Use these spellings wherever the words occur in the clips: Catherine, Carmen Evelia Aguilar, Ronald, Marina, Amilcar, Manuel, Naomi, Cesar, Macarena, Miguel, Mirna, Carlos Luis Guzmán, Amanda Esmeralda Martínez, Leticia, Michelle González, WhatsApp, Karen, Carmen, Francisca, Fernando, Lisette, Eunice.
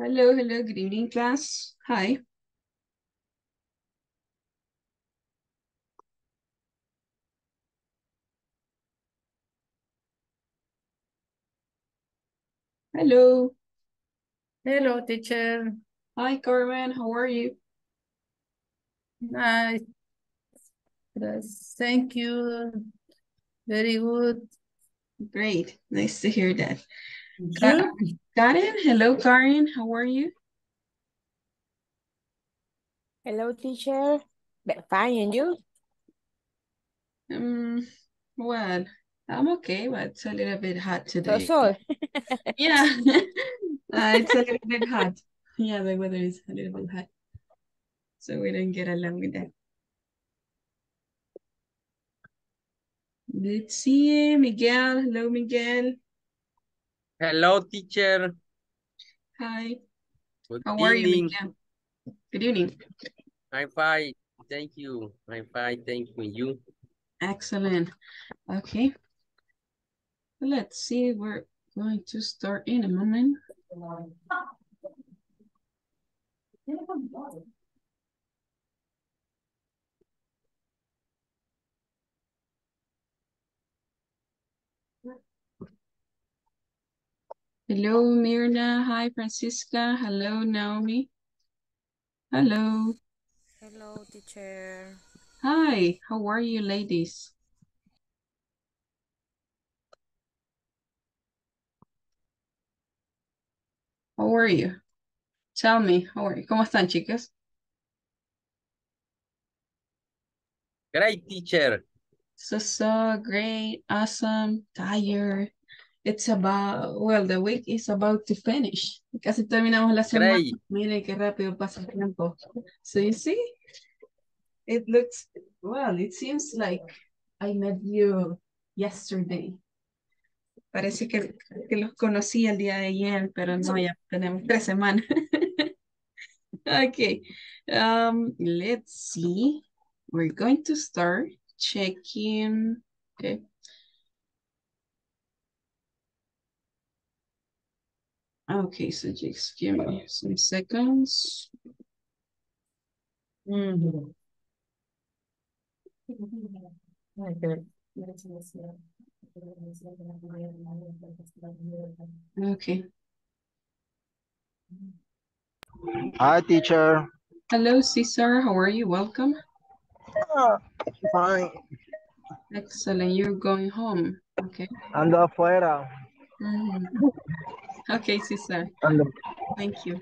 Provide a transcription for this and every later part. Hello, hello, good evening, class. Hi. Hello. Hello, teacher. Hi, Carmen. How are you? Nice. Thank you. Very good. Great. Nice to hear that. Karen. Hello, Karen. How are you? Hello, teacher. Fine, and you? Well, I'm okay, but it's a little bit hot today. So. Yeah, it's a little bit hot. Yeah, the weather is a little bit hot. So we don't get along with that. Let's see, Miguel. Hello, Miguel. Hello, teacher. Hi. How are you, Miguel? Good evening. I'm fine. Thank you. I'm fine. Thank you. Excellent. Okay. Let's see, we're going to start in a moment. Hello, Mirna. Hi, Francisca. Hello, Naomi. Hello. Hello, teacher. Hi, how are you, ladies? How are you? Tell me, how are you? ¿Cómo están, chicas? Great, teacher. So great, awesome, tired. It's about, well, the week is about to finish. Casi terminamos la semana. Great. Miren qué rápido pasa el tiempo. So you see, it looks, well, it seems like I met you yesterday. Parece que los conocí el día de ayer, pero no, ya tenemos 3 semanas. Okay, let's see. We're going to start checking. Okay. Okay, so just give me some seconds. Okay. Hi, teacher. Hello, Cesar. How are you? Welcome. Oh, fine. Excellent. You're going home. Okay. Ando afuera. Okay, Cesar. Ando. Thank you.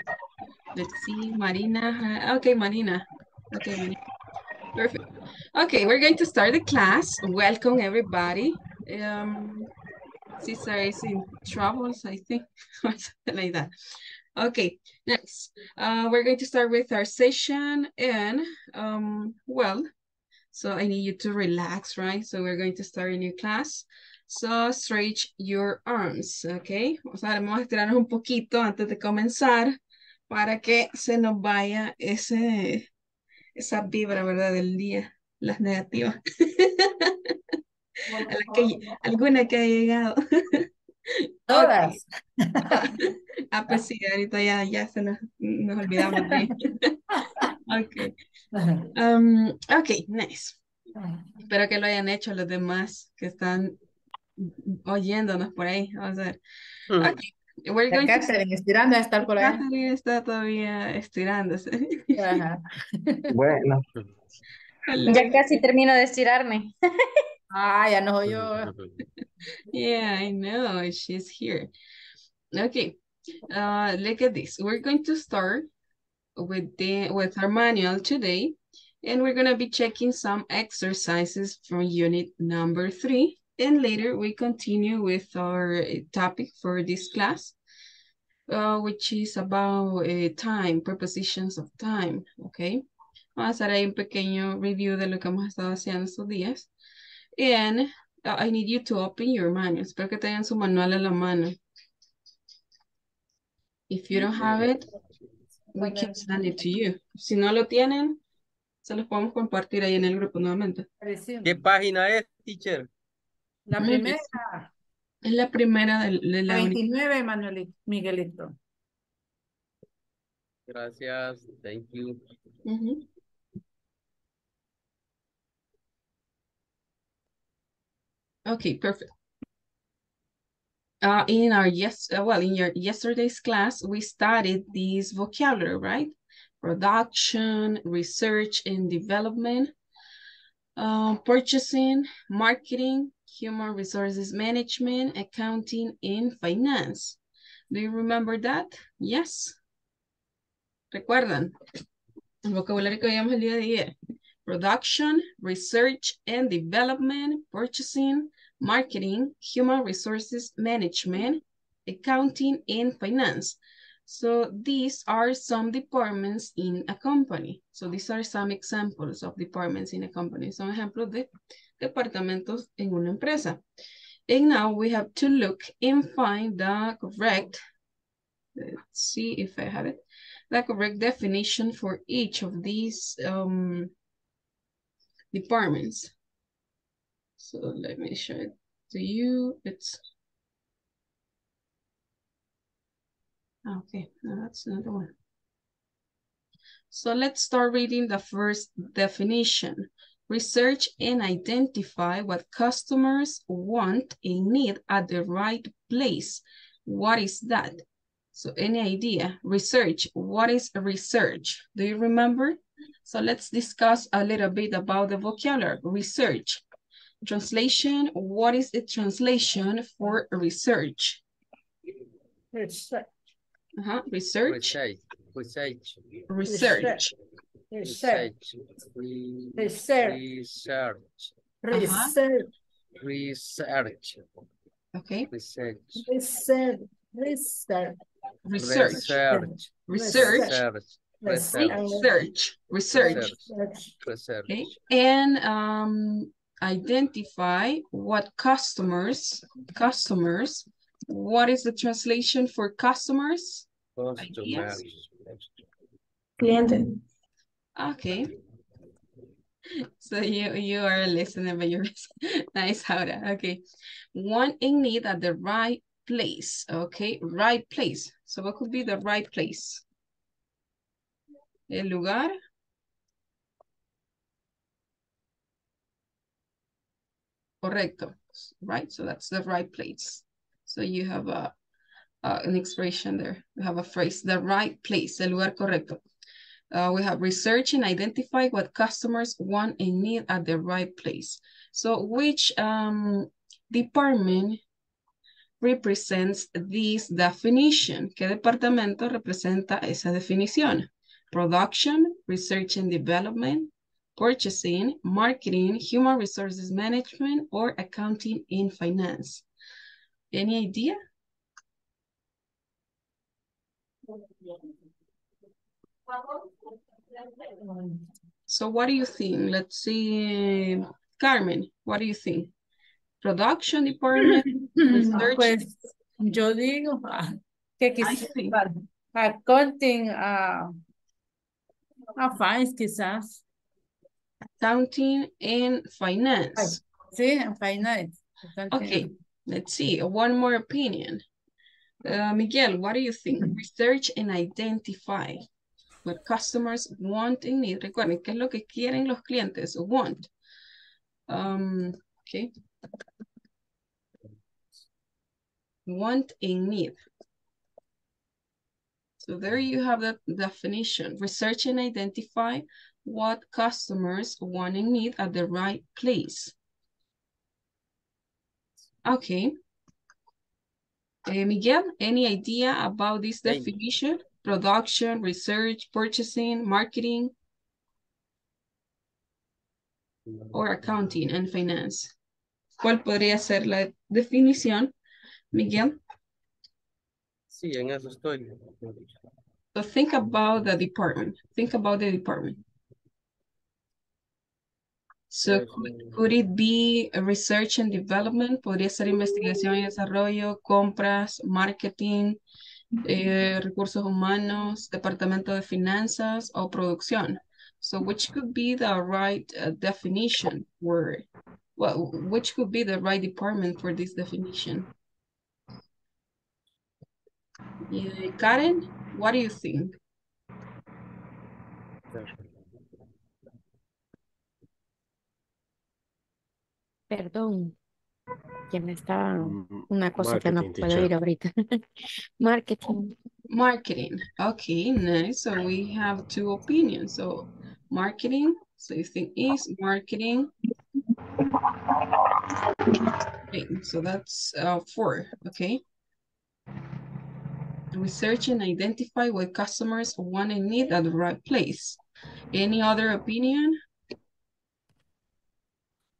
Let's see, Marina. Okay, Marina. Okay, Marina. Perfect. Okay, we're going to start the class. Welcome, everybody. Cesar is in troubles, I think, or something like that. Okay, next. We're going to start with our session and, well, so I need you to relax, right? So we're going to start a new class. So stretch your arms, okay? O sea, vamos a estirarnos un poquito antes de comenzar para que se nos vaya esa vibra, ¿verdad? Del día, las negativas. Alguna que ha llegado. Todas. Ah, pues sí, ahorita ya se nos olvidamos. Okay. Okay, nice. Espero que lo hayan hecho los demás que están oyéndonos por ahí. Vamos a ver. Okay. We're going to... Catherine estirando a estar por ahí. Catherine está todavía estirándose. Ajá. Bueno. Ya casi termino de estirarme. Ah, ya no yo. Yeah, I know. She's here. Okay. Look at this. We're going to start with our manual today. And we're going to be checking some exercises from unit number 3. And later we continue with our topic for this class, which is about time, prepositions of time. Okay. Vamos a hacer ahí un pequeño review de lo que hemos estado haciendo estos días. And I need you to open your manual. Espero que tengan su manual a la mano. If you don't have it, we can send it to you. Si no lo tienen, se los podemos compartir ahí en el grupo nuevamente. ¿Qué página es, teacher? La primera. Es la primera de la 29, Manuelito, Miguelito. Gracias. Thank you. Mm-hmm. Okay, perfect. In your yesterday's class, we studied this vocabulary, right? Production, research and development, purchasing, marketing, human resources management, accounting, and finance. Do you remember that? Yes. ¿Recuerdan? El vocabulario que veíamos el día de ayer. Production, research and development, purchasing, marketing, human resources management, accounting, and finance. So these are some departments in a company. So these are some examples of departments in a company. Son ejemplos de departamentos en una empresa. And now we have to look and find the correct, let's see if I have it, the correct definition for each of these departments. So let me show it to you. It's okay, no, that's another one. So let's start reading the first definition. Research and identify what customers want and need at the right place. What is that? So any idea? Research. What is research? Do you remember? So let's discuss a little bit about the vocabulary. Research. Translation. What is the translation for research? Research. Research. Research. Research. Research. Research. Research. Research. Okay. Research. Research. Research. Research. Research. Research. Research. Research. Okay. And identify what customers. What is the translation for customers? Customers. Cliente. Okay. So you are a listener, but you're nice, Haura. Okay. Want and need at the right place. Okay, right place. So what could be the right place? El lugar. Correcto. Right. So that's the right place. So you have an expression there. We have a phrase, the right place, el lugar correcto. We have research and identify what customers want and need at the right place. So which department represents this definition? ¿Qué departamento representa esa definición? Production, research and development, purchasing, marketing, human resources management, or accounting and finance. Any idea? So what do you think? Let's see, Carmen, what do you think? Production department, research. Pues, yo digo que quizás accounting a finance quizás. Accounting and finance. Sí, and finance. Accounting. Okay. Let's see, one more opinion. Miguel, what do you think? Research and identify what customers want and need. Recuerden, ¿qué es lo que quieren los clientes? Want. Okay. Want and need. So there you have that definition. Research and identify what customers want and need at the right place. Okay. Miguel, any idea about this definition? Production, research, purchasing, marketing, or accounting and finance. ¿Cuál podría ser la definición, Miguel? Sí, en eso estoy. So think about the department. Think about the department. So could it be a research and development? Podría ser investigación y desarrollo, compras, marketing, recursos humanos, departamento de finanzas o producción. So which could be the right definition for, well, which could be the right department for this definition? Karen, what do you think? Perdón, que me estaba una cosa marketing, que no puedo teacher. Ir ahorita. Marketing. Marketing. Okay, nice. So we have two opinions. So marketing, so you think is marketing. Okay, so that's 4, okay. Research and identify what customers want and need at the right place. Any other opinion?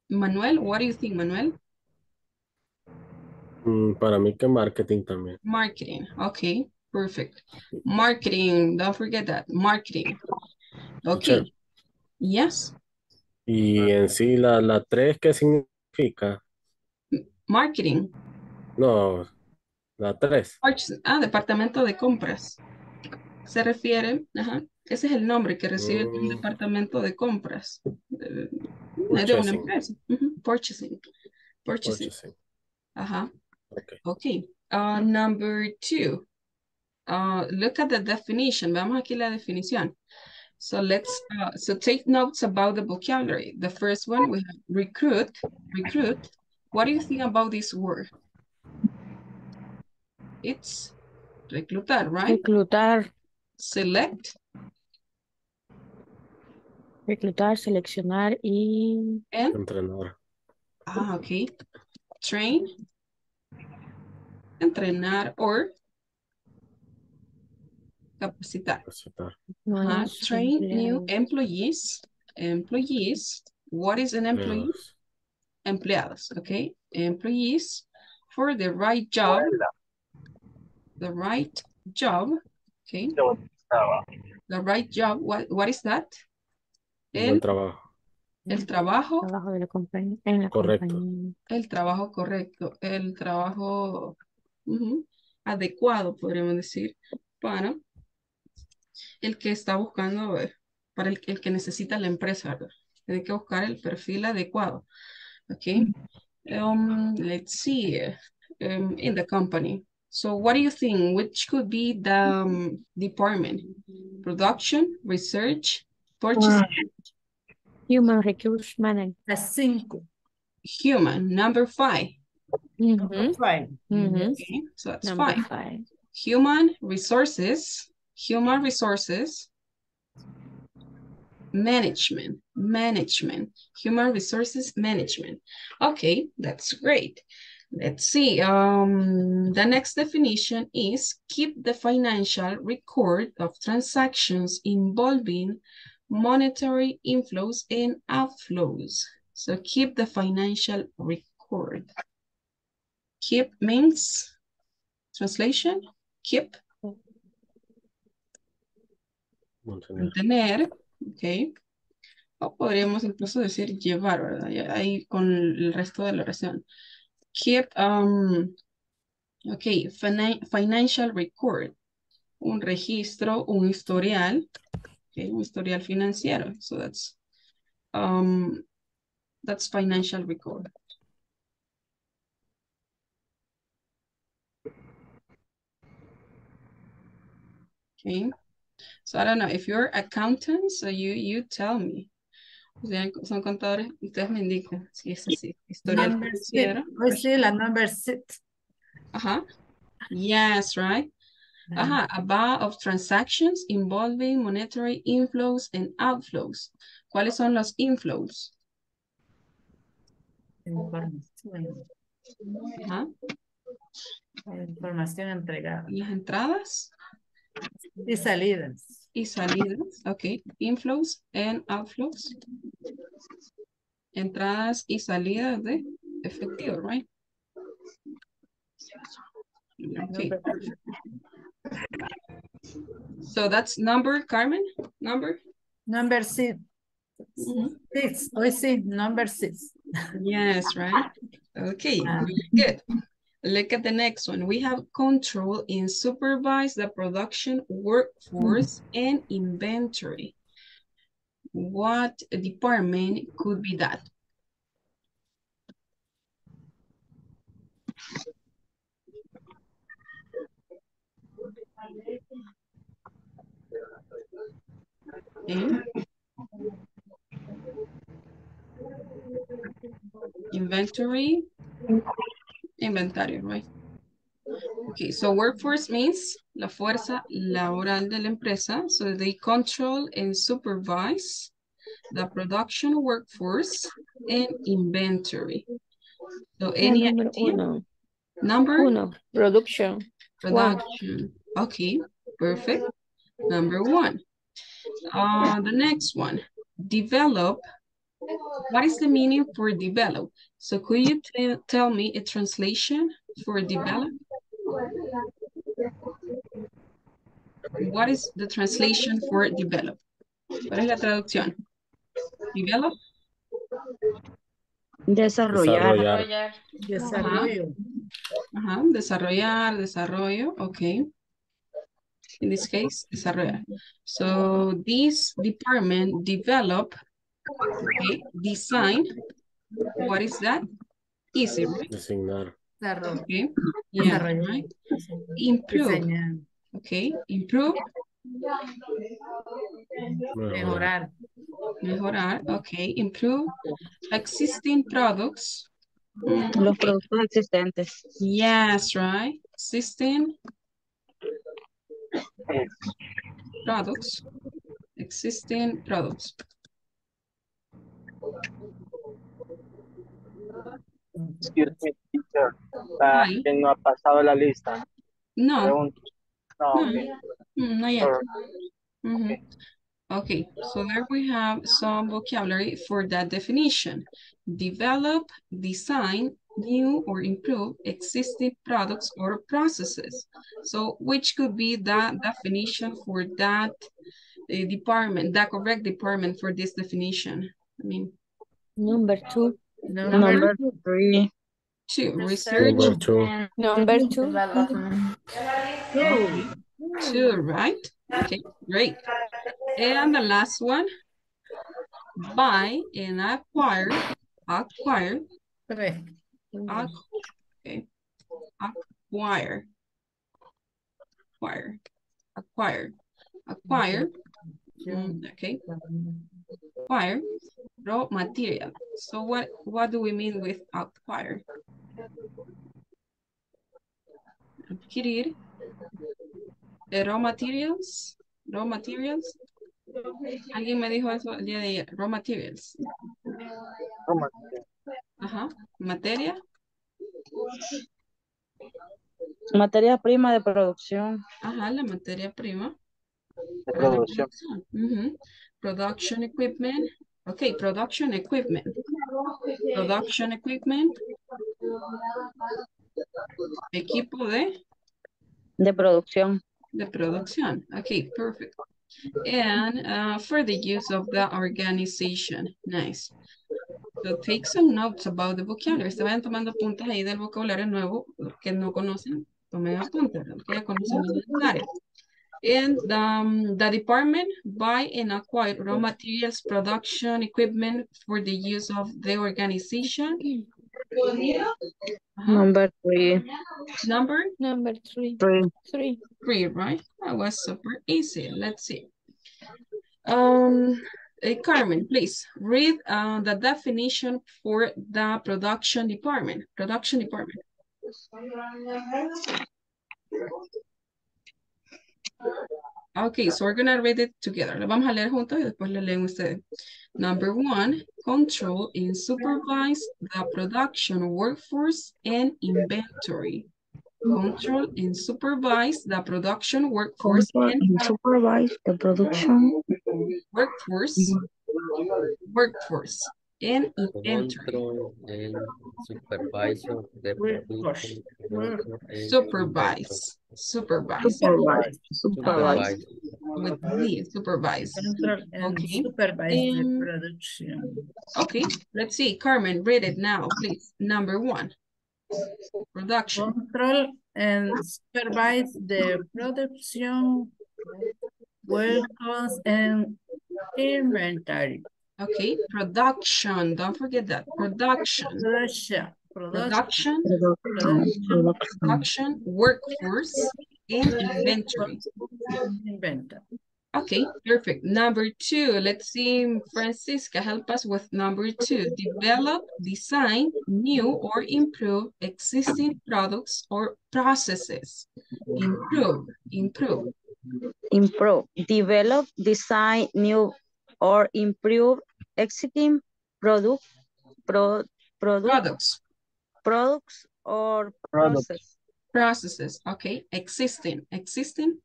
Manuel, what do you think, Manuel? Para mí que marketing también. Marketing, okay, perfect. Marketing, don't forget that, marketing. Okay, sure. Yes. Y en sí, la 3, ¿qué significa? Marketing. No, la 3. Ah, departamento de compras. Se refiere, ajá, ese es el nombre que recibe un departamento de compras. De una empresa. Uh-huh. Purchasing. Purchasing. Ajá. Okay. Okay. Number 2. Look at the definition. Veamos aquí la definición. So let's, so take notes about the vocabulary. The first one, we have recruit. Recruit. What do you think about this word? It's reclutar, right? Reclutar. Select. Reclutar, seleccionar y... And? Entrenar. Ah, okay. Train. Entrenar or... Capacitar. Capacitar. Uh-huh. Train new employees. Employees. What is an employee? Yeah. Empleados. Okay. Employees for the right job. The right job. Okay. The right job. What is that? El trabajo. El trabajo. El trabajo de la compañía. En la correcto. Compañía. El trabajo correcto. El trabajo adecuado, podríamos decir, para el que está buscando, para el que necesita la empresa, ¿verdad? Tiene que buscar el perfil adecuado. Okay. Let's see. In the company. So what do you think? Which could be the department? Production, research, purchasing? Human resource management. Human, number 5. Mm-hmm. Number 5. Mm-hmm. Okay, so that's number 5. Human resources. Human resources. Management. Management. Human resources management. Okay, that's great. Let's see, the next definition is keep the financial record of transactions involving monetary inflows and outflows. So keep the financial record. Keep means, translation, keep. Mantener, okay. O podríamos incluso decir llevar, ¿verdad? Ahí con el resto de la oración. Keep, okay, financial record, un registro, un historial financiero. So that's financial record. Okay, so I don't know if you're accountants, so you tell me. Son contadores, ustedes me indican si es así. Historial financiero. Number 6. Ajá. Yes, right. Ajá. About of transactions involving monetary inflows and outflows. ¿Cuáles son los inflows? Información. Ajá. Información entregada. Las entradas. Y salidas. Okay. Inflows and outflows. Entradas y salidas de efectivo, right? Okay. So that's number, Carmen? Number? Number 6. Six. We see number 6. Yes, right? Okay, good. Look at the next one. We have control and supervise the production workforce and inventory. What department could be that? Okay. Inventory. Inventario, right? Okay, so workforce means la fuerza laboral de la empresa. So they control and supervise the production workforce and inventory. So any number uno, production. One. Okay, perfect. Number one. The next one, develop. What is the meaning for develop? So could you tell me a translation for develop? What is the translation for develop? ¿Cuál es la traducción? Develop? Desarrollar. Desarrollo. Ajá. Desarrollar, desarrollo. Okay. In this case, desarrollar. So this department develop, okay, design. What is that? Easy, right? Designar. Okay. Yeah, right. Improve. Okay. Improve. Mejorar. Mejorar. Okay. Improve existing products. Los productos existentes. Yes, right. Existing products. Existing products. Excuse me, teacher. Que no ha pasado la lista. No. No, okay. Not yet. Mm-hmm. Okay. Okay, so there we have some vocabulary for that definition. Develop, design, new or improve existing products or processes. So which could be the definition for that department, the correct department for this definition? I mean, number two. Number three. Research. Number two. Development. Two, right? Okay, great. And the last one, buy and acquire. Acquire. Okay. Acquire. Acquire. Acquire. Acquire. Okay. Acquire raw material. So what do we mean with acquire? Adquirir raw materials. Alguien me dijo eso el día de ayer. Raw materials. Ajá. Materia. Materia prima de producción. Ajá, la materia prima. Production. Mm-hmm. Production equipment. Okay, production equipment. Production equipment. Equipo de. De producción. De producción. Okay, perfect. And for the use of the organization. Nice. So take some notes about the vocabulary. Se vayan tomando puntas ahí del vocabulario nuevo que no conocen. Tomen apuntes. Que ya conocen el. And the department buy and acquire raw materials, production, equipment for the use of the organization. Number three. Number three. Three, right? That was super easy. Let's see. Carmen, please read the definition for the production department. Production department. Okay, so we're going to read it together. Lo vamos a leer juntos y después lo leen ustedes. Number one, control and supervise the production workforce and inventory. Control and supervise the production workforce and supervise the production workforce and inventory. Control and supervise the production workforce. Supervise. With me, supervise. Okay. Supervise the production. Okay, let's see. Carmen, read it now, please. Number one. Production. Control and supervise the production workforce and inventory. Okay, production. Don't forget that. Production, workforce, and inventory. Okay, perfect. Number two, let's see, Francisca, help us with number two. Develop, design new or improve existing products or processes. Improve. Develop, design new or improve existing products or processes. Processes, okay, existing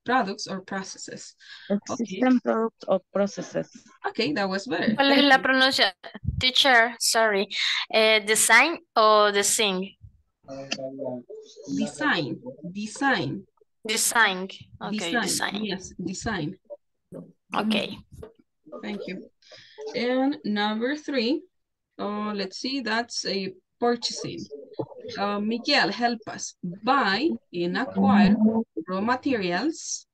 products or processes. Existing products or processes. Okay, that was better. ¿Cuál es la pronuncia? Teacher, sorry. Design or the thing? Design. Okay, design. Yes, design. Okay. Thank you. And number three, let's see, that's a purchasing. Miguel, help us. Buy and acquire raw materials,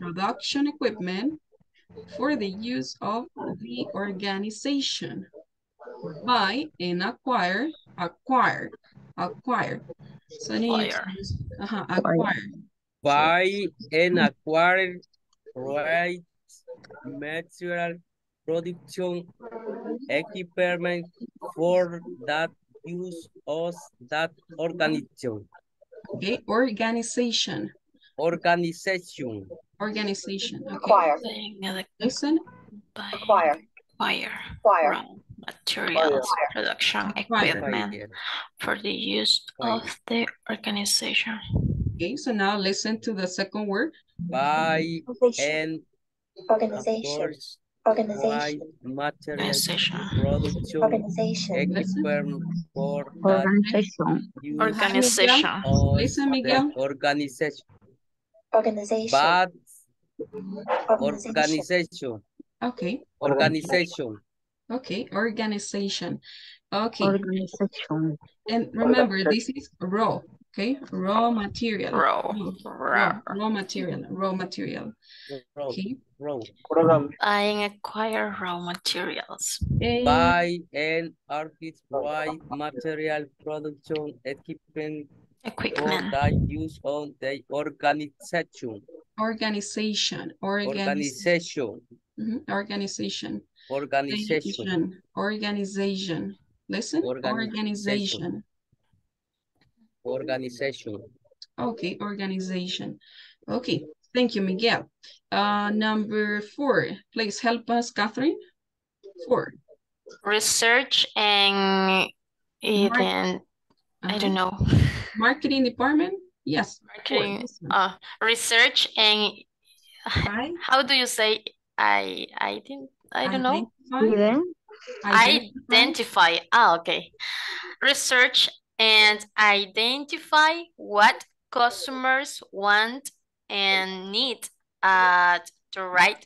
production equipment for the use of the organization. Buy and acquire. So acquire. Buy and acquire raw material, production equipment for that use of that organization. Okay, organization. Okay. Acquire. Materials, production, equipment for the use of the organization. Okay, so now listen to the second word. Buy and organization. Organization. Production. Organization. Listen, Miguel. Organization. But organization. Okay. Organization. And remember, this is raw. Okay, raw material. Okay. I acquire raw materials. Buy and artist buy material production equipment that use on the organization. Listen, organization. Okay, organization. Okay, thank you, Miguel. Number four, please help us, Catherine. Four. Research and I don't know. Marketing department? Yes. Marketing. Research and how do you say I don't know. Identify. Ah, okay. Research and identify what customers want and need at the right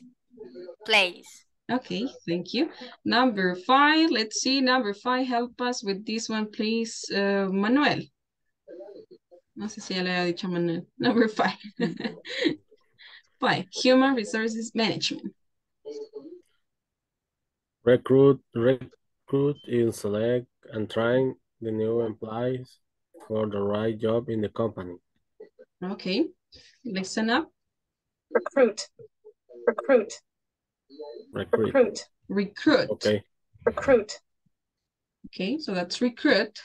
place. Okay, thank you. Number five, let's see. Number five, help us with this one, please, Manuel. No sé si ya le había dicho Manuel. Number five. Five, human resources management. Recruit and select and train the new employees for the right job in the company. Okay, listen up. Recruit. Okay. Okay, so that's recruit.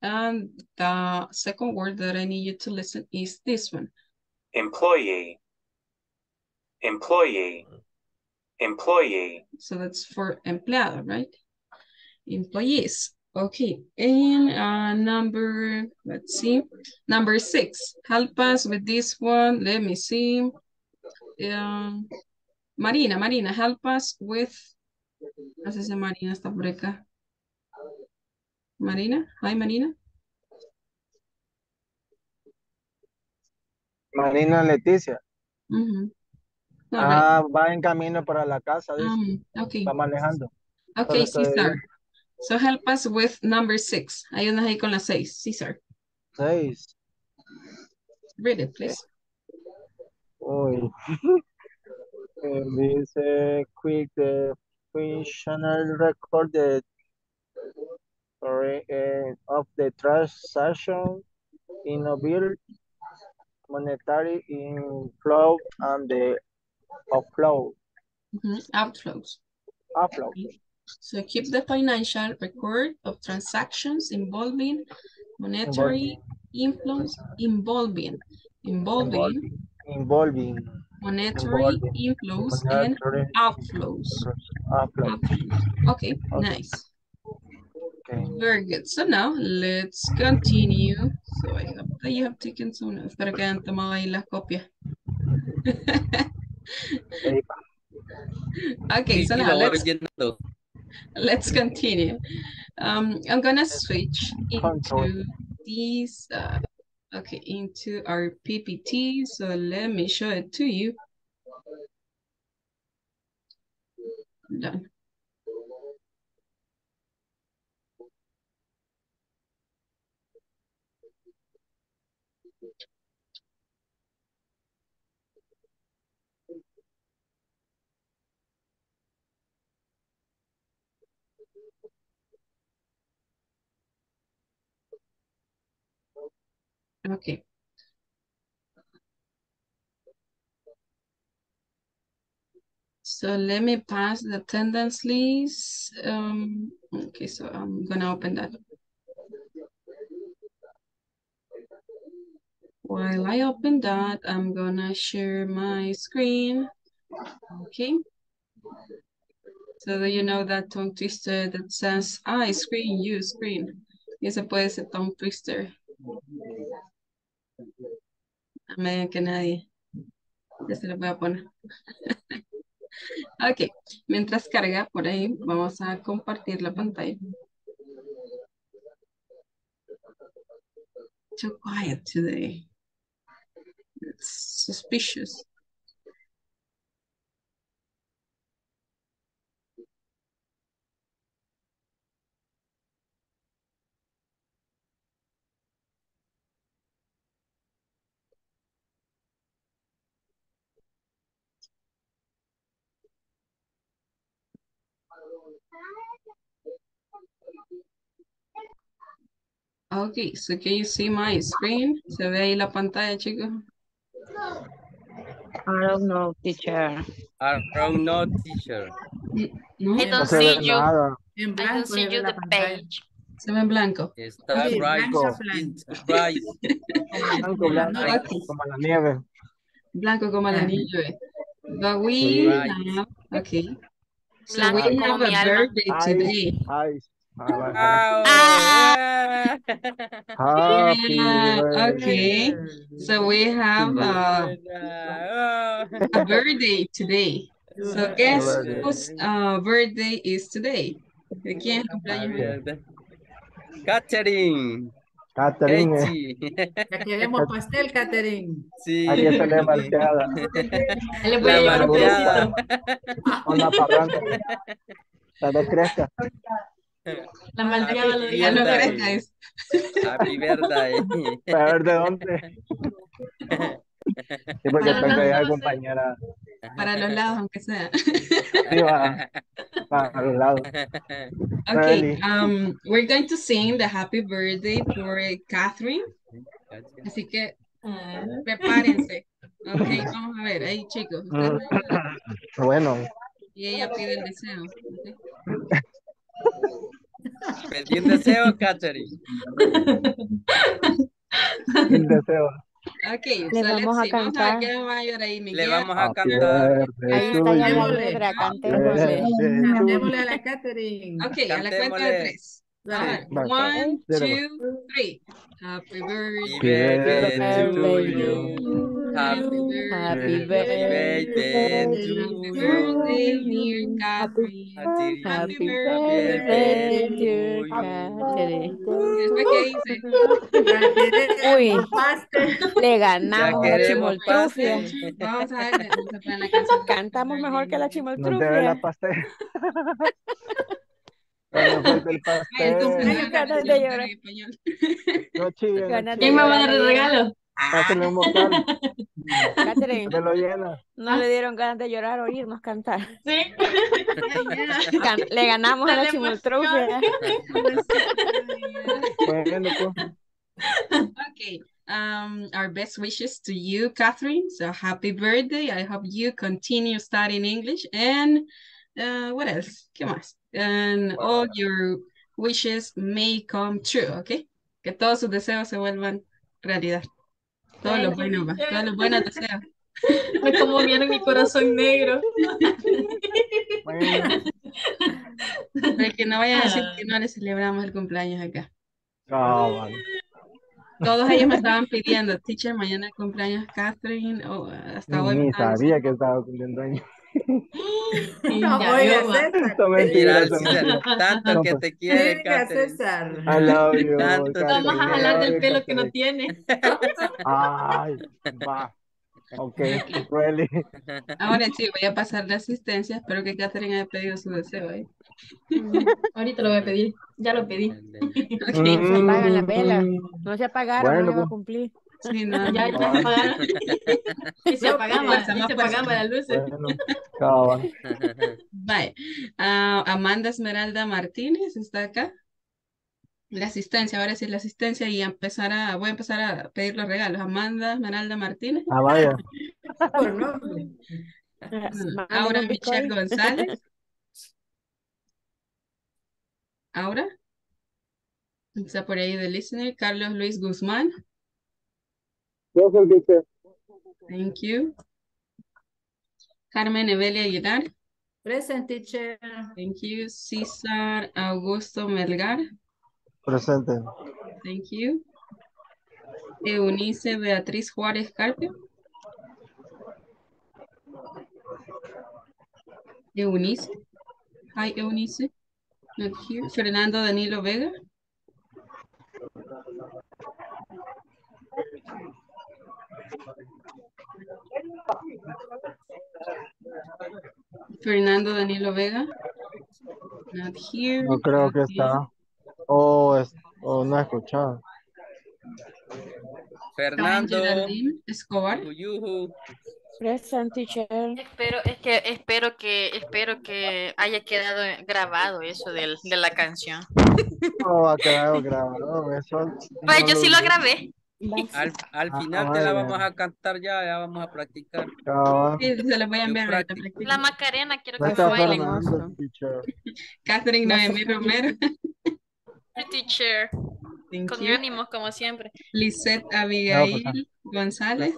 And the second word that I need you to listen is this one. Employee. So that's for empleado, right? Employees. Okay, and number six. Help us with this one. Let me see. Marina, help us with. No sé si Marina está por acá. Marina, hi Marina. Marina Leticia. No, va en camino para la casa. Okay. Va manejando. Okay, Cesar. So help us with number six. Ayúdanos ahí con la seis, Cesar. Seis. Read it, please. Oh. Dice, quick, functional record of the transaction, innovate monetary inflow, and the Outflow. Outflows. Outflow. So keep the financial record of transactions involving monetary inflows involving monetary inflows and outflows. Okay, nice. Okay. Very good. So now let's continue. So I hope that you have taken some notes. Para que hayan tomado ahí las copias. Okay, so now let's continue. I'm gonna switch into these. Okay, into our PPT. So let me show it to you. Done. Okay. So let me pass the attendance list. Okay, so I'm gonna open that. While I open that, I'm gonna share my screen. Okay. So that you know that tongue twister that says, I screen, you screen. Eso puede ser tongue twister. A medio que nadie. Ya se lo voy a poner. Ok, mientras carga por ahí, vamos a compartir la pantalla. Too quiet today. It's suspicious. Okay, so can you see my screen? ¿Se ve ahí la pantalla, chicos? I don't know, teacher. I don't know, teacher. No, I don't see you. I don't see you the page. Se ve en blanco. Está blanco. Blanco, blanco, como la nieve. Blanco como la nieve. But we have, okay. So we have a birthday today. Okay, so we have a birthday today. So guess whose birthday is today? Again, Catherine. Catherine. Ya queremos pastel, Catherine. Sí. Aquí está la malteada. Le voy a llevar un pedacito. Una parranda. La no crezca. La malteada lo diga, no crezca eso. Happy birthday. Para ver de dónde. Sí, porque tengo que acompañar a... Para los lados, aunque sea. Sí, para los lados. Okay, we're going to sing the happy birthday for Catherine. Así que prepárense. Okay, vamos a ver, ahí chicos. Bueno. Y ella pide el deseo. Okay. Pedí un deseo, Catherine. Un deseo. Okay, le so vamos a cantar. Le vamos a cantar. Ahí está la letra, cantémosle a la Catherine. Okay, a la cuenta de tres. Right. One, two, three. Happy birthday to you. Happy birthday to you. Happy birthday to Catherine. Uy, le ganamos la chimoltrufia. Vamos a ver, cantamos mejor que la chimoltrufia. ¿Quién me va a dar el regalo? Pásenle un bocado. Catherine, no le dieron ganas de llorar o oírnos cantar. Sí. Le ganamos a la chimoltrufia. Ok. our best wishes to you, Catherine. So happy birthday. I hope you continue studying English and what else? ¿Qué más? And all your wishes may come true, ¿ok? Que todos sus deseos se vuelvan realidad. Todo lo bueno, más. Todos los buenos deseos. Me conmovieron mi corazón negro. Bueno. Para que no vayan a decir que no le celebramos el cumpleaños acá. Oh, vale. Todos ellos me estaban pidiendo, teacher, mañana cumpleaños Catherine. Oh, hasta hoy. Ni sabía que estaba cumpliendo años. No, tanto que te quiere, César. I love you. Tanto no vas a jalar del pelo que no tiene. Ay, va. Ok, really. Ahora sí, voy a pasar la asistencia. Espero que Catherine haya pedido su deseo. ¿Eh? Ahorita lo voy a pedir. Ya lo pedí. Okay. No se apagan las velas. No se apagaron, bueno, no va a cumplir. Sí, no, ya no. Se apagaron. Y se apagaban, las luces. Bueno, bye. Amanda Esmeralda Martínez está acá. La asistencia, ahora sí la asistencia y empezar a, voy a empezar a pedir los regalos. Amanda Esmeralda Martínez. Ah, vaya. Por nombre. Ahora Michelle González. Ahora. Está por ahí de listener. Carlos Luis Guzmán. Gracias, teacher. Thank you. Carmen Evelia Aguilar. Present, teacher. Thank you. Cesar Augusto Melgar. Presente. Thank you. Eunice Beatriz Juárez Carpio. Eunice. Hi, Eunice. Not here. Fernando Danilo Vega. Fernando Danilo Vega. Not here. No creo que está. O no he escuchado. Fernando Escobar. Present, teacher. Espero que haya quedado grabado eso de la canción. No va a quedar grabado eso. Pues no, yo sí lo grabé. Al final te la vamos a cantar ya, ya vamos a practicar. Sí, se los voy a enviar. La Macarena, quiero que me bailen. Catherine Noemí Romero. Teacher. Thank con ánimos como siempre. Lisette Abigail González.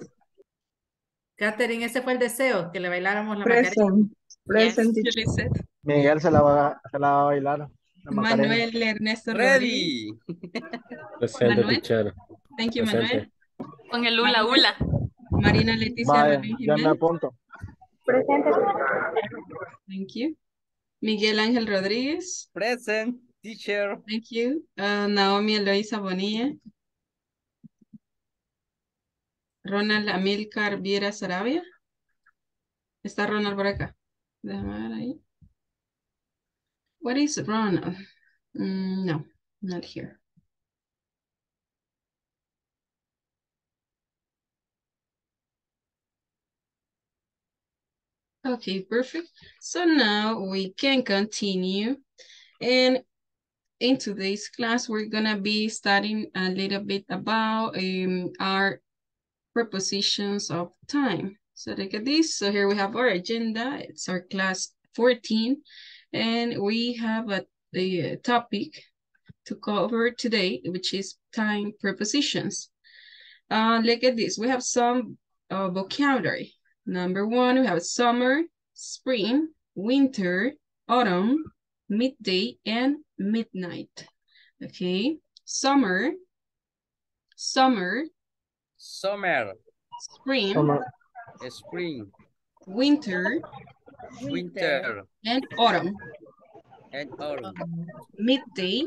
Catherine, ese fue el deseo, que le bailáramos la Macarena. Present, yes, teacher. Miguel se la va a bailar. Manuel Ernesto Ready. Presente, teacher. Thank you, Manuel. Con el hula hula. Marina Leticia. Vale, ya me apunto. Presente. Thank you. Miguel Ángel Rodríguez. Present. Teacher. Thank you. Naomi Eloisa Bonilla. Ronald Amilcar Viera Sarabia. Está Ronald por acá. Déjame ver ahí. What is Ronald? No, not here. Okay, perfect. So now we can continue. And in today's class, we're going to be studying a little bit about our prepositions of time. So look at this. So here we have our agenda. It's our class 14. And we have a topic to cover today, which is time prepositions. Look at this. We have some vocabulary. Number one, we have summer, spring, winter, autumn, midday, and midnight. Okay, summer, spring, winter, and autumn, midday,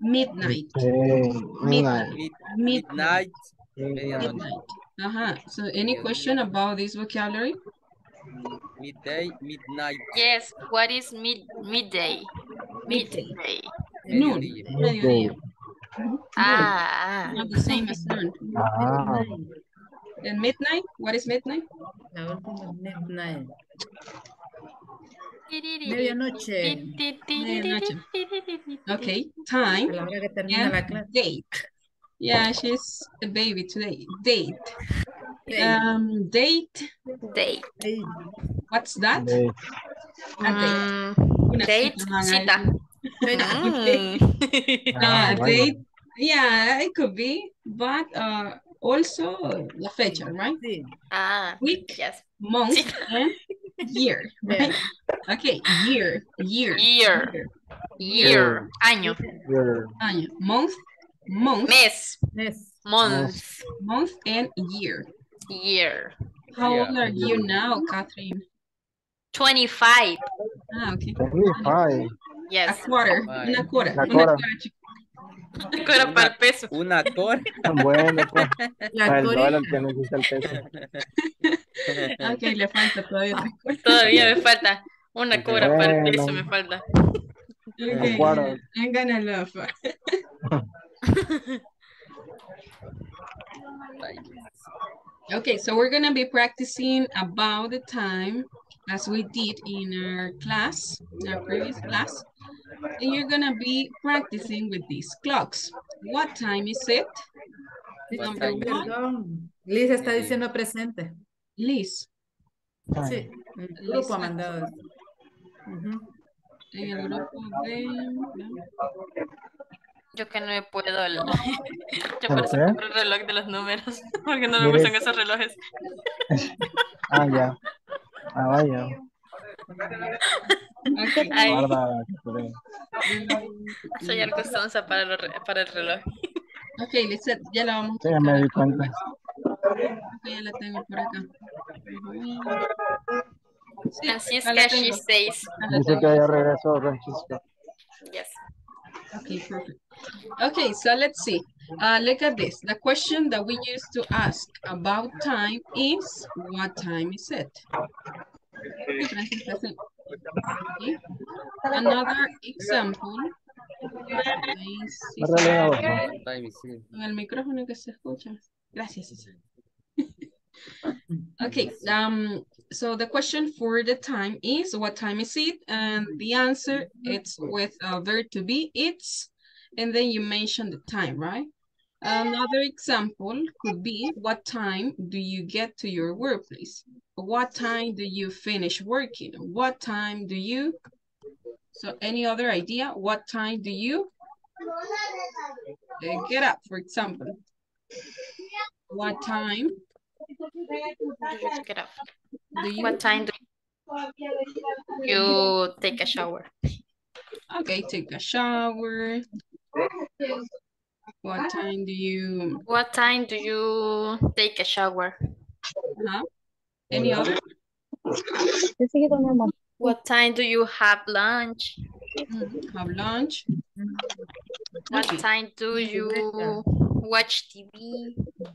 midnight. So any question about this vocabulary? Midnight. Yes, what is midday? Midday. Noon. Mediodía. Not the same as noon. And midnight? What is midnight? Midnight. Medianoche. Okay, time and date. Yeah, she's a baby today. Date. Date. Date. What's that? Date. A date. Date. Cita. Date. Yeah, it could be, but also la fecha, right? Ah, week, yes. Month, and year, right? Yeah. Okay, year, year, year, year, año, year. Año, month, month, mes, mes, month, month, and year, year. How old are you now, Catherine? 25. Ah, okay. 25. Yes. A quarter. Una quarter. Una quarter. Una para el peso. Una torre. Bueno, pues. La torre. Que no gusta el peso. Ok, le falta todavía. Todavía me falta. Una cobra bueno. Para el peso me falta. Okay. I'm gonna love. Okay, so we're gonna be practicing about the time as we did in our class, our previous class. And you're gonna be practicing with these clocks. What time is it? Number one. Liz está diciendo presente. Liz. Sí. El grupo ha mandado. En el grupo de... Yo que no puedo. Yo por eso compré el reloj de los números. Porque no me gustan esos relojes. Ah, ya. Ah, vaya. Okay. Soy algo sonsa para el reloj. Ok, Lisette, ya la vamos a buscar. Ya me di cuenta. Ok, ya la tengo por acá. Sí, Francisca, she stays. Dice que ya regresó Francisca. Yes. Okay, perfect. Okay, so let's see. Look at this. The question that we used to ask about time is, what time is it? Okay. Another example. Okay, so the question for the time is, what time is it? And the answer, it's with a verb to be, it's, and then you mention the time, right? Another example could be, what time do you get to your workplace? What time do you finish working? What time do you? So any other idea? What time do you get up, for example? What time get up? What time do you take a shower? Okay, take a shower. What time do you? What time do you take a shower? Uh-huh. Any other? What time do you have lunch? Mm-hmm. Have lunch. What time do you watch TV?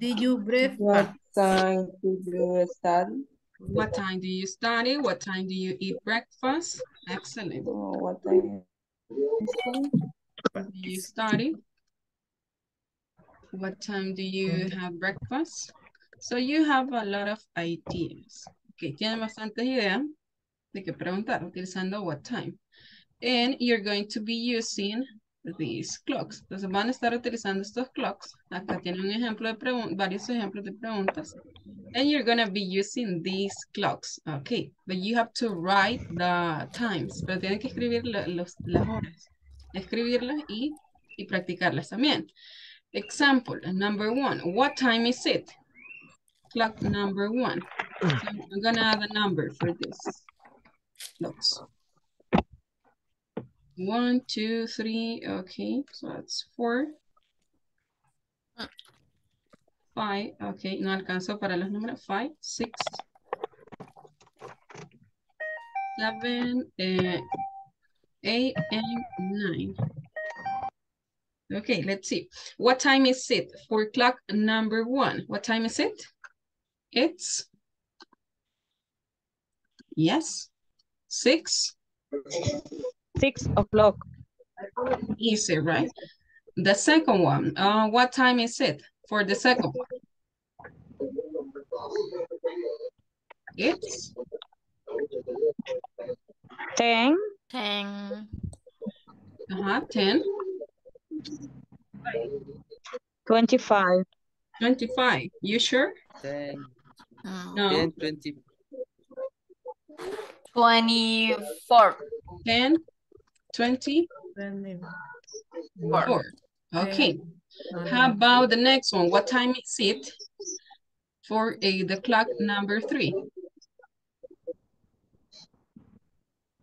Do you breathe? What time do you study? What time do you study? What time do you eat breakfast? Excellent. What time do you study? What time do you have breakfast? So you have a lot of ideas. Okay, tienen bastantes ideas de que preguntar utilizando what time. And you're going to be using these clocks. Entonces van a estar utilizando estos clocks. Acá tienen un ejemplo de varios ejemplos de preguntas. And you're going to be using these clocks. Okay, but you have to write the times. Pero tienen que escribir las horas. Escribirlas y practicarlas también. Example, number one. What time is it? Clock number one. So I'm gonna add a number for this. Clocks. 1, 2, 3. Okay, so that's 4. 5. Okay, no alcanzó para los números. 5, 6. 7, 8, and 9. Okay, let's see. What time is it for clock number one? What time is it? It's, yes, 6 o'clock. Easy, right? The second one, what time is it for the second one? It's 10. 10. 25. 25. You sure? 10. No. 10, 20. 24. 10, 20, 24. Okay. How about the next one? What time is it for the clock number 3?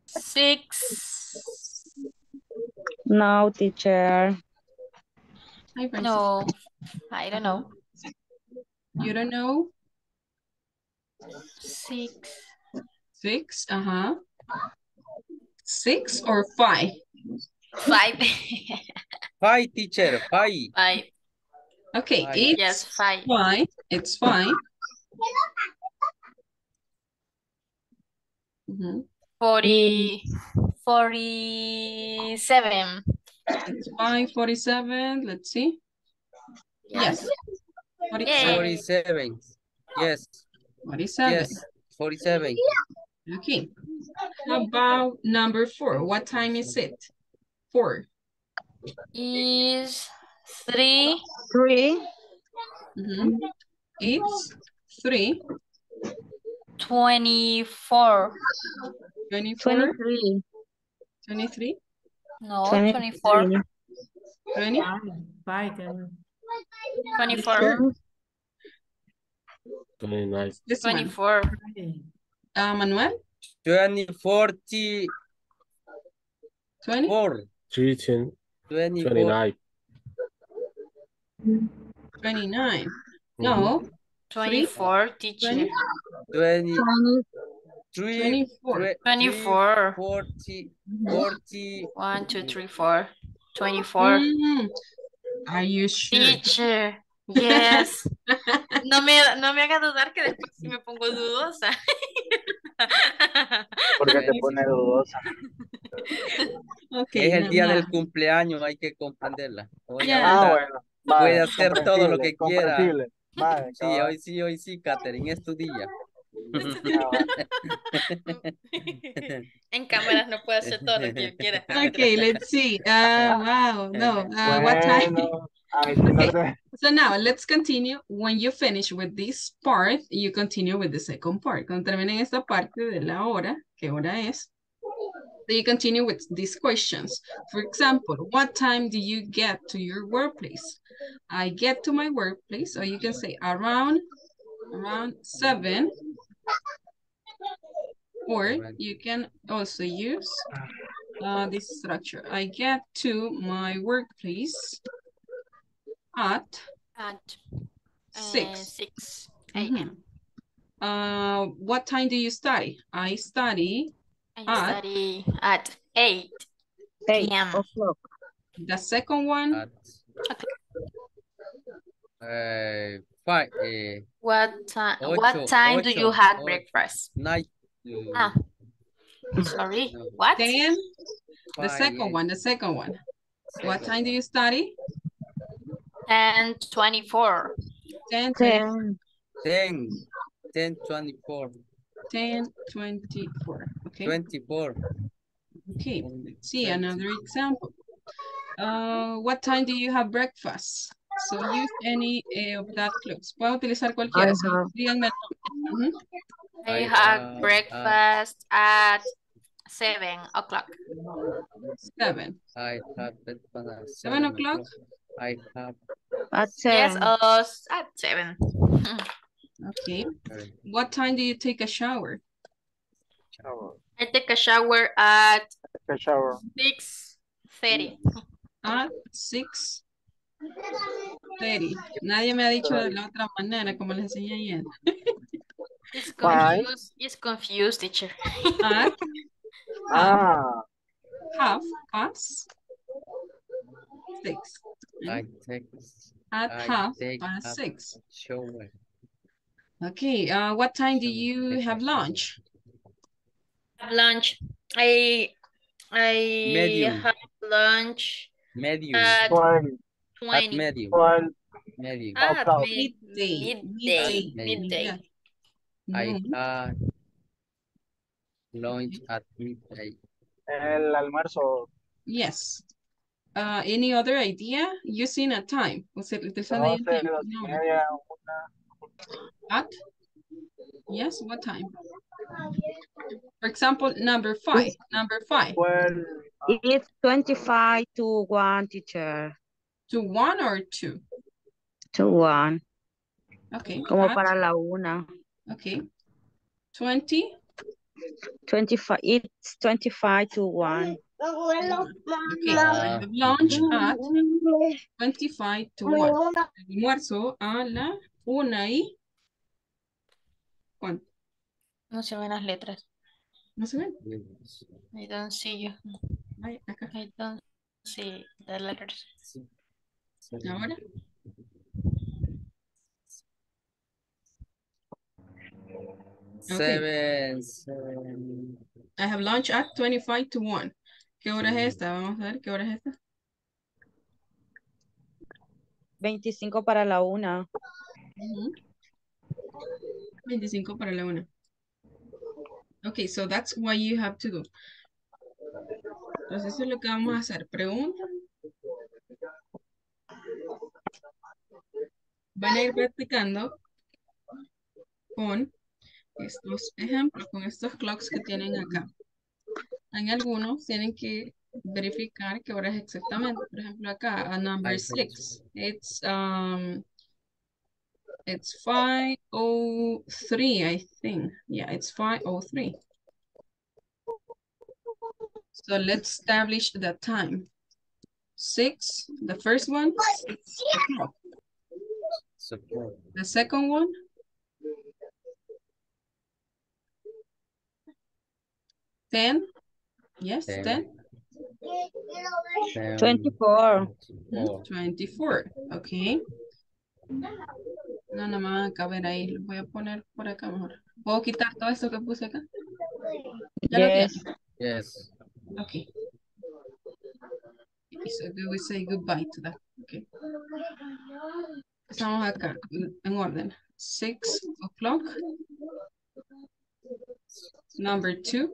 6. No, teacher. No, I don't know. You don't know? 6. 6, uh-huh. 6 or 5? 5. 5, teacher, 5. 5. Okay, five. It's yes, 5. 5, it's 5. 47. It's 5:47, let's see. Yes. 47. Yes. 47. Yes, 47. Okay. How about number 4? What time is it? 4. Is 3. 3. Mm-hmm. It's 3. 24. 24. 23. 23? No, 24. 20? 24. 29. 24. Manuel? 2040. 20? 30, 29. 29. No. 24, teacher. 24. 40. 1, 2, 3, 4. 24. Are you sure? Teacher. Yes. no me haga dudar que después si me pongo dudosa. Porque te pone dudosa. Okay, es el día del cumpleaños, hay que comprenderla. Bueno, puede hacer todo lo que quiera. Vale, sí, hoy sí, Catherine, es tu día. En cámaras no puedo hacer todo lo que yo quiera. Okay, let's see. Wow, no. What time? Okay. So now let's continue. When you finish with this part, you continue with the second part. Cuando terminen esta parte de la hora, ¿qué hora es? So you continue with these questions. For example, what time do you get to your workplace? I get to my workplace, or you can say around 7. Or you can also use this structure. I get to my workplace at 6 a.m. What time do you study? I study at 8 p.m. The second one. What time do you have breakfast? 9. Sorry. What? Then the second one. What time do you study? 10:24. 10:24. 10:24. Okay. 24. Okay. Let's see another example. What time do you have breakfast? So use any of that clothes. Puedo utilizar cualquiera. Díganme. I have breakfast at 7 o'clock. 7. I have breakfast at 7 o'clock. I have at 7. Yes, at 7. Okay. What time do you take a shower? I take a shower at 6:30. At 6:30. Nadie me ha dicho de la otra manera como les enseñé ayer. It's confused, teacher. At half past 6. At half past 6. Shower. Okay, what time do you have lunch? I have lunch at midday. I have lunch at midday. El almuerzo. Yes. Any other idea? Using a time. O sea, utilizando el tiempo. At? Yes, what time? For example, number 5. Number 5. Well, it's 25 to 1, teacher. To 1 or 2? To 1. Okay. Como at, para la una. Okay. 20? 25. It's 25 to 1. Okay. Lunch at 25 to 1. Almuerzo a la 1 y 1. No se ven las letras. ¿No se ven? I don't see you. I don't see the letters. ¿Ahora? Okay. 7. I have lunch at 25 to 1. ¿Qué hora es esta? Vamos a ver, ¿qué hora es esta? 25 para la 1. Uh-huh. 25 para la 1. Okay, so that's what you have to do. Entonces eso es lo que vamos a hacer. Pregunta. Van a ir practicando con estos ejemplos, con estos clocks que tienen acá. En algunos tienen que verificar qué hora es exactamente. Por ejemplo, acá, a number 6. It's 5:03, I think. Yeah, it's 5:03. So let's establish the time. 6, the first one, 6 o'clock. The second one, 10. Yes, 10. 24. 24, okay. No, no me van a caber ahí. Lo voy a poner por acá mejor. ¿Puedo quitar todo esto que puse acá? ¿Ya lo tienes? Yes. Okay. So do we say goodbye to that? Okay. Estamos acá, en orden. 6 o'clock. Number 2.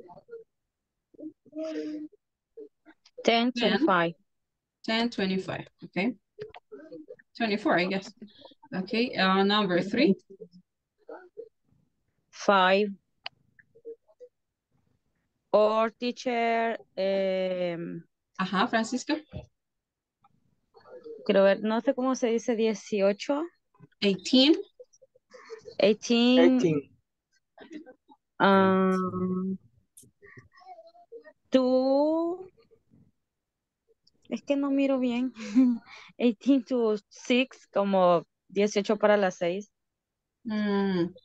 10:25. 10:25, okay. 24, I guess. Okay, number 3. 5. Or teacher. Ajá, Francisca. Quiero ver, no sé cómo se dice 18. 18. 18. 2. Es que no miro bien. 18 to 6, como 18 para las 6.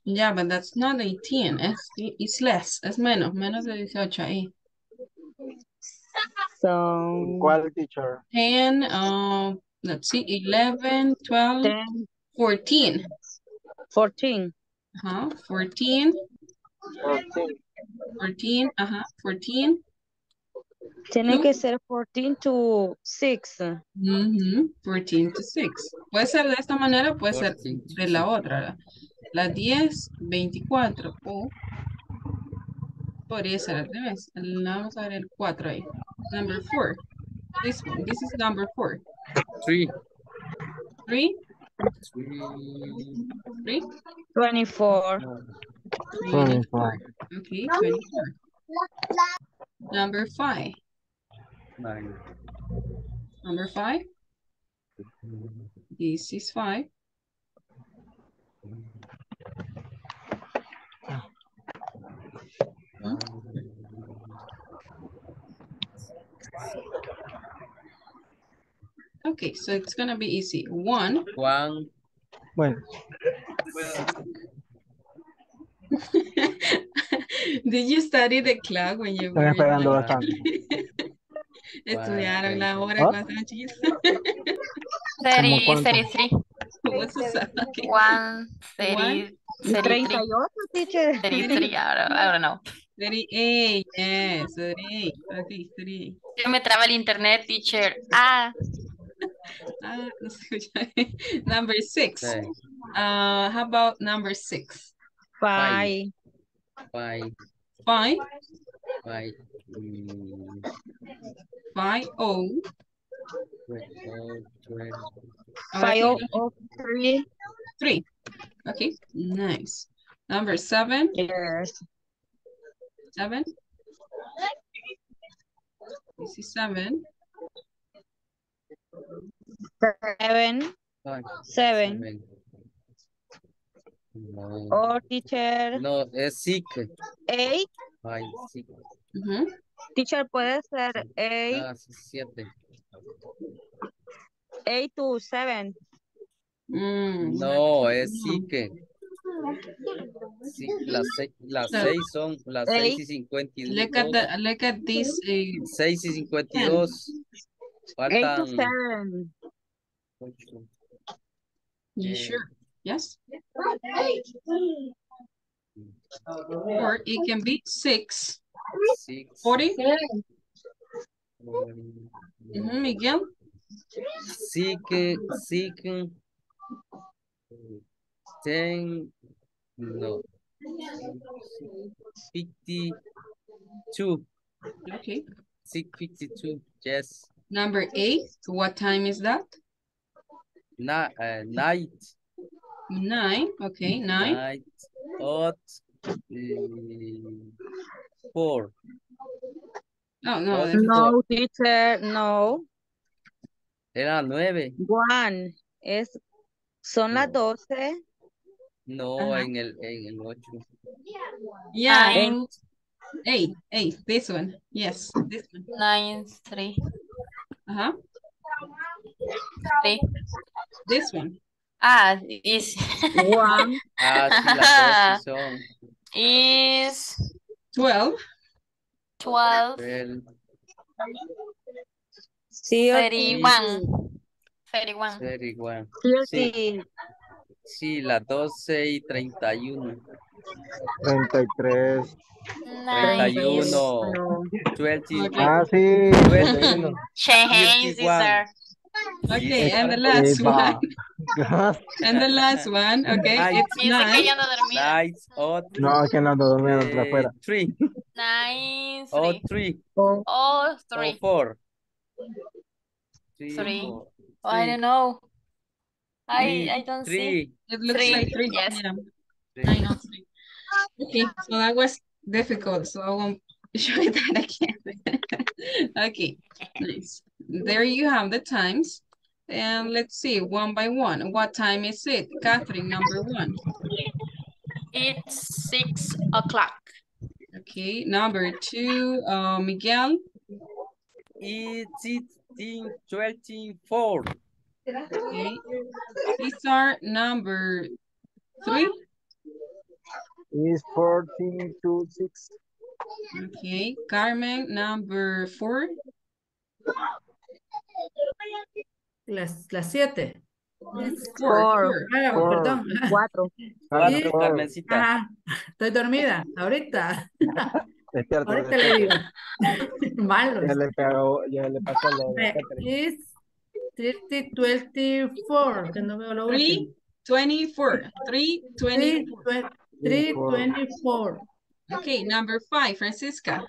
Yeah, but that's not 18. It's less. Es menos. Menos de 18 ahí. So, ¿cuál, teacher? 10, let's see, 11, 12, 10. 14. 14. Ajá, 14. 14. 14, ajá, 14. Tiene que ser 14 to 6. Mm-hmm. 14 to 6. Puede ser de esta manera, puede ser de la otra. La 10, 24. Podría ser al revés. Vamos a ver el 4 ahí. Number 4. This one. This is number 4. 3. 3. 3. 24. 24. Okay, 24. Number 5. 9. Number 5. This is 5. 1. Okay, so it's gonna be easy. 1. Did you study the clock when you were esperando bastante? Estudiaron la hora cuando eran chiquitos. 33. What's that? 38, I don't know. 38, yes, 38. Okay, 38. Yo me traba el internet, teacher. No sé. Number 6. Okay. How about number 6? 5. 5. 5. 5. 5. 5. 5 of 3. Okay, nice. Number 7. Yes. 7. This is 7. 7. No. Or teacher. No, es 6. 8. 5, 6. Teacher, puede ser 8. Ah, 7. 8 to 7. No, es 6. Sí, las seis son las 6:52. Look at this. 6:52. Faltan 8 to 7. 8. You sure? Yes. Or it can be 6. 40. Miguel. 6, 10. No. 52. Okay. 6:52. Yes. Number 8. What time is that? Nine. Okay. 9. 4. No, teacher. No. Era 9. 1. Son las 12. No, en el 8. Yeah, in 8. This one. Yes, this one. 9:03. 3. This one. Is 1. Si son... Is 12. 31. Sí, las 12:31. 33. 31. 20. Sí. 21. Change, Cesar. Okay, and the last one. And the last one, okay, it's 9. No, que no dormí otra fuera. 3. 9. 3. 3. 4. 3. I don't know. I don't see. It looks like 3. Yes. Yeah. 9:03. Okay, so that was difficult, so I won't show you that again. Okay, nice. There you have the times. And let's see, one by one. What time is it? Catherine, number 1. It's 6 o'clock. Okay, number 2, Miguel. It's 16:24. Okay. These are number 3. Is 14:26. Okay. Carmen, number 4. Las 7. 4. Perdón. 4. Carmencita. Estoy dormida. Ahorita le digo. Malo. Ya le pasó la. 3:24. Que no veo lo último. 3:24. 3:24. 3:24. Okay, number 5, Francisca.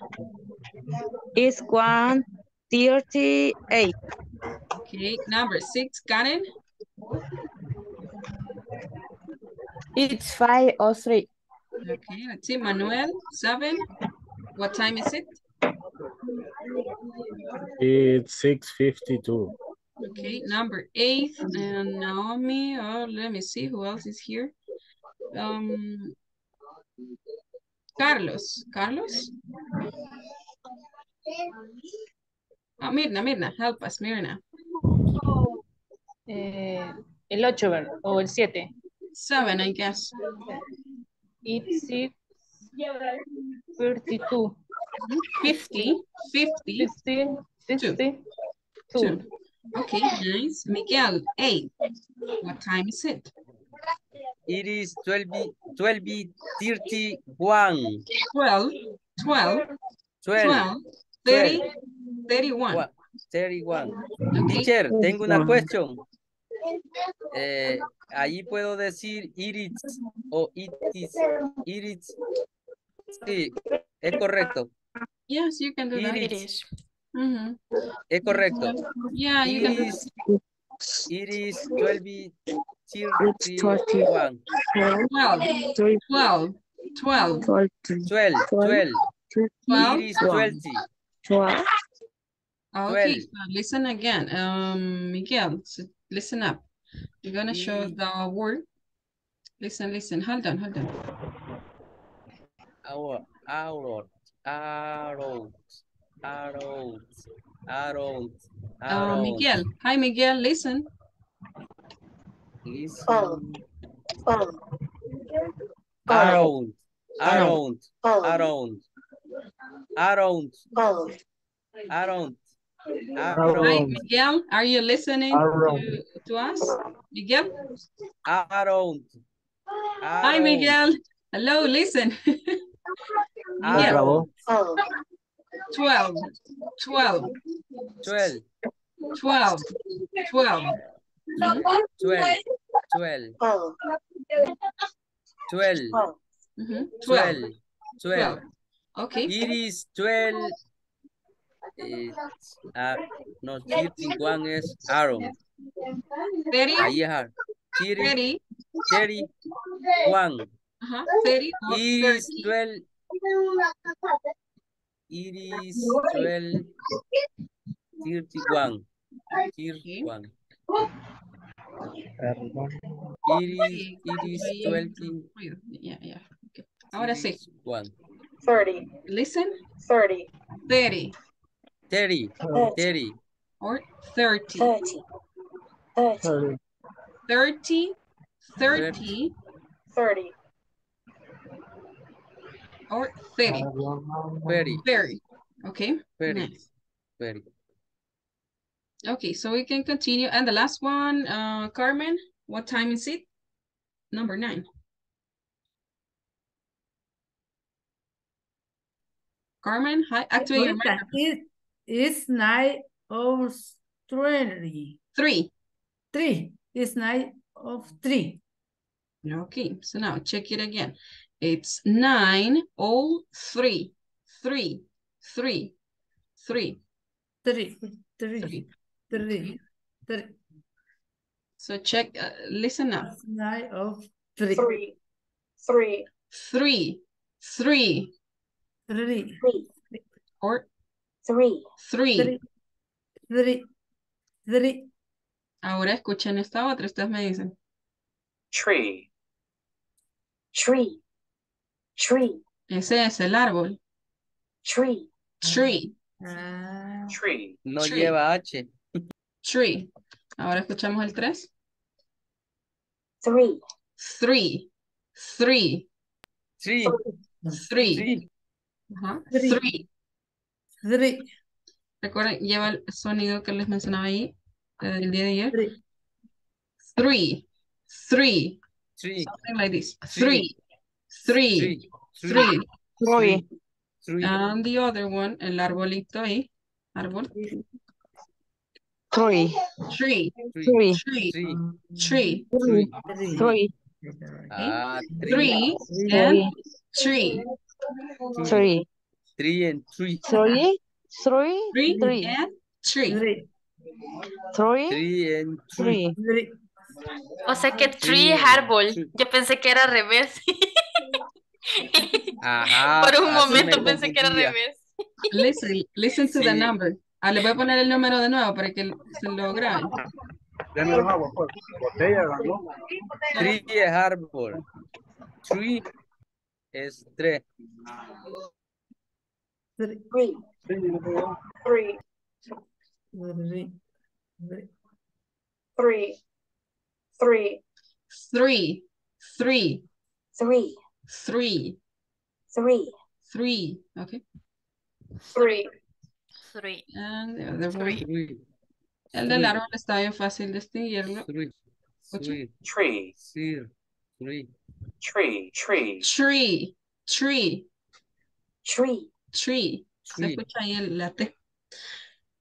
It's 1:38. Okay, number 6, Karen. It's 5:03. Okay, let's see, Manuel, 7. What time is it? It's 6:52. Okay, number 8, and Naomi. Oh, let me see who else is here. Carlos. Oh, Mirna, help us, Mirna. El 8 o el 7. 7, I guess. It's 32. 50. 52. Okay, nice. Miguel, 8. What time is it? It is 12:31. 12:31. Teacher, tengo una cuestión. Ahí puedo decir it is o it is. It is. Sí, es correcto. Yes, you can do it that. It is. Mm-hmm. Es correcto. Yeah, you can. It is 12:31. 12. It is 12. Okay, so listen again. Miguel, so listen up. We're gonna show the word. Listen. Hold on. Arrow. Miguel. Hi, Miguel. Listen. Around. Hi, Miguel. Are you listening to us? Miguel? Around. Hi, Miguel. Hello, listen. Miguel. 12. Okay. It is 12. No, 31 es Aaron. 31. It is 12. It is 12:31. It is 12. Yeah. Okay. Ahora sí. 30. Listen. 30. Or 30. 30. Or 30. 30. Okay. 30. Okay, so we can continue. And the last one, Carmen, what time is it? Number 9. Carmen, hi, activate your mic. It's 9:30. Three. It's 9:03. Okay, so now check it again. It's 9:03. Three. So check, listen up. 9:03. Three. Or three. Ahora escuchen esta otra, ustedes me dicen. Tree. Ese es el árbol. Tree. No lleva H. Tree. Ahora escuchamos el 3. Three. Ajá. Three. Recuerden, lleva el sonido que les mencionaba ahí el día de ayer. Three. Something like this. Three. And the other one, el arbolito ahí. Árbol. Three and three. O sea que tree es árbol. Yo pensé que era al revés. Ajá, por un momento pensé que era al revés. Listen to the number. Le voy a poner el número de nuevo para que se lo grabe. De nuevo, botella, ¿no? Tree es árbol. Tree es 3. Three. Okay. Three. And the other one. El del árbol está bien fácil distinguirlo. Tree. Se escucha ahí el latte.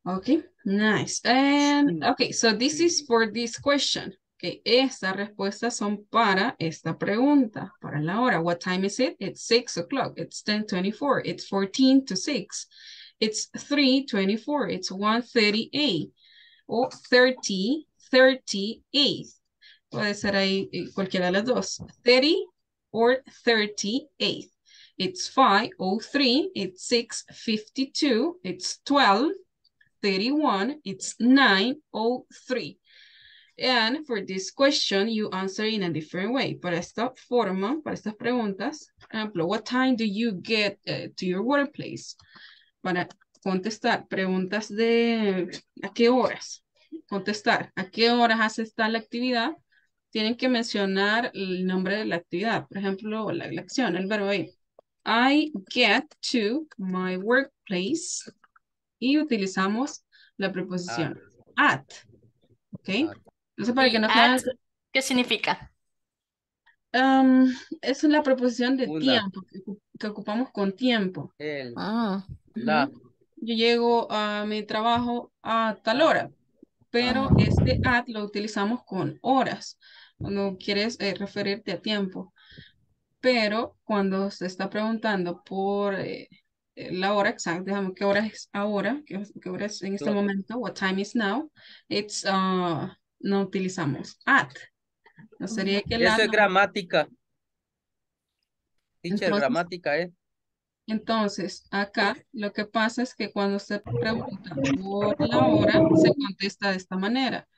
Okay, nice. And okay, so this is for this question. Okay, estas respuestas son para esta pregunta, para la hora. What time is it? It's 6 o'clock. It's 10:24. It's 14 to 6. It's 3:24. It's 1:38 o 30:38. Puede ser ahí cualquiera de las dos. 30 or 38. It's 5:03. It's 6:52. It's 12:31. It's 9:03. And for this question, you answer in a different way. Para esta forma, para estas preguntas, por ejemplo, what time do you get to your workplace? Para contestar preguntas de ¿a qué horas? Contestar ¿a qué horas haces tal actividad? Tienen que mencionar el nombre de la actividad. Por ejemplo, la acción, el verbo ir. I get to my workplace. Y utilizamos la preposición at. ¿Ok? Entonces, para que no at, sea... ¿Qué significa? Es la preposición de tiempo que ocupamos con tiempo. Yo llego a mi trabajo a tal hora, pero este at lo utilizamos con horas, cuando quieres referirte a tiempo. Pero cuando se está preguntando por la hora exacta, déjame qué hora es ahora, qué hora es en este momento, what time is now, it's... no utilizamos at. No sería que eso es gramática. Dicha gramática, ¿eh? Entonces, acá lo que pasa es que cuando se pregunta por la hora, se contesta de esta manera.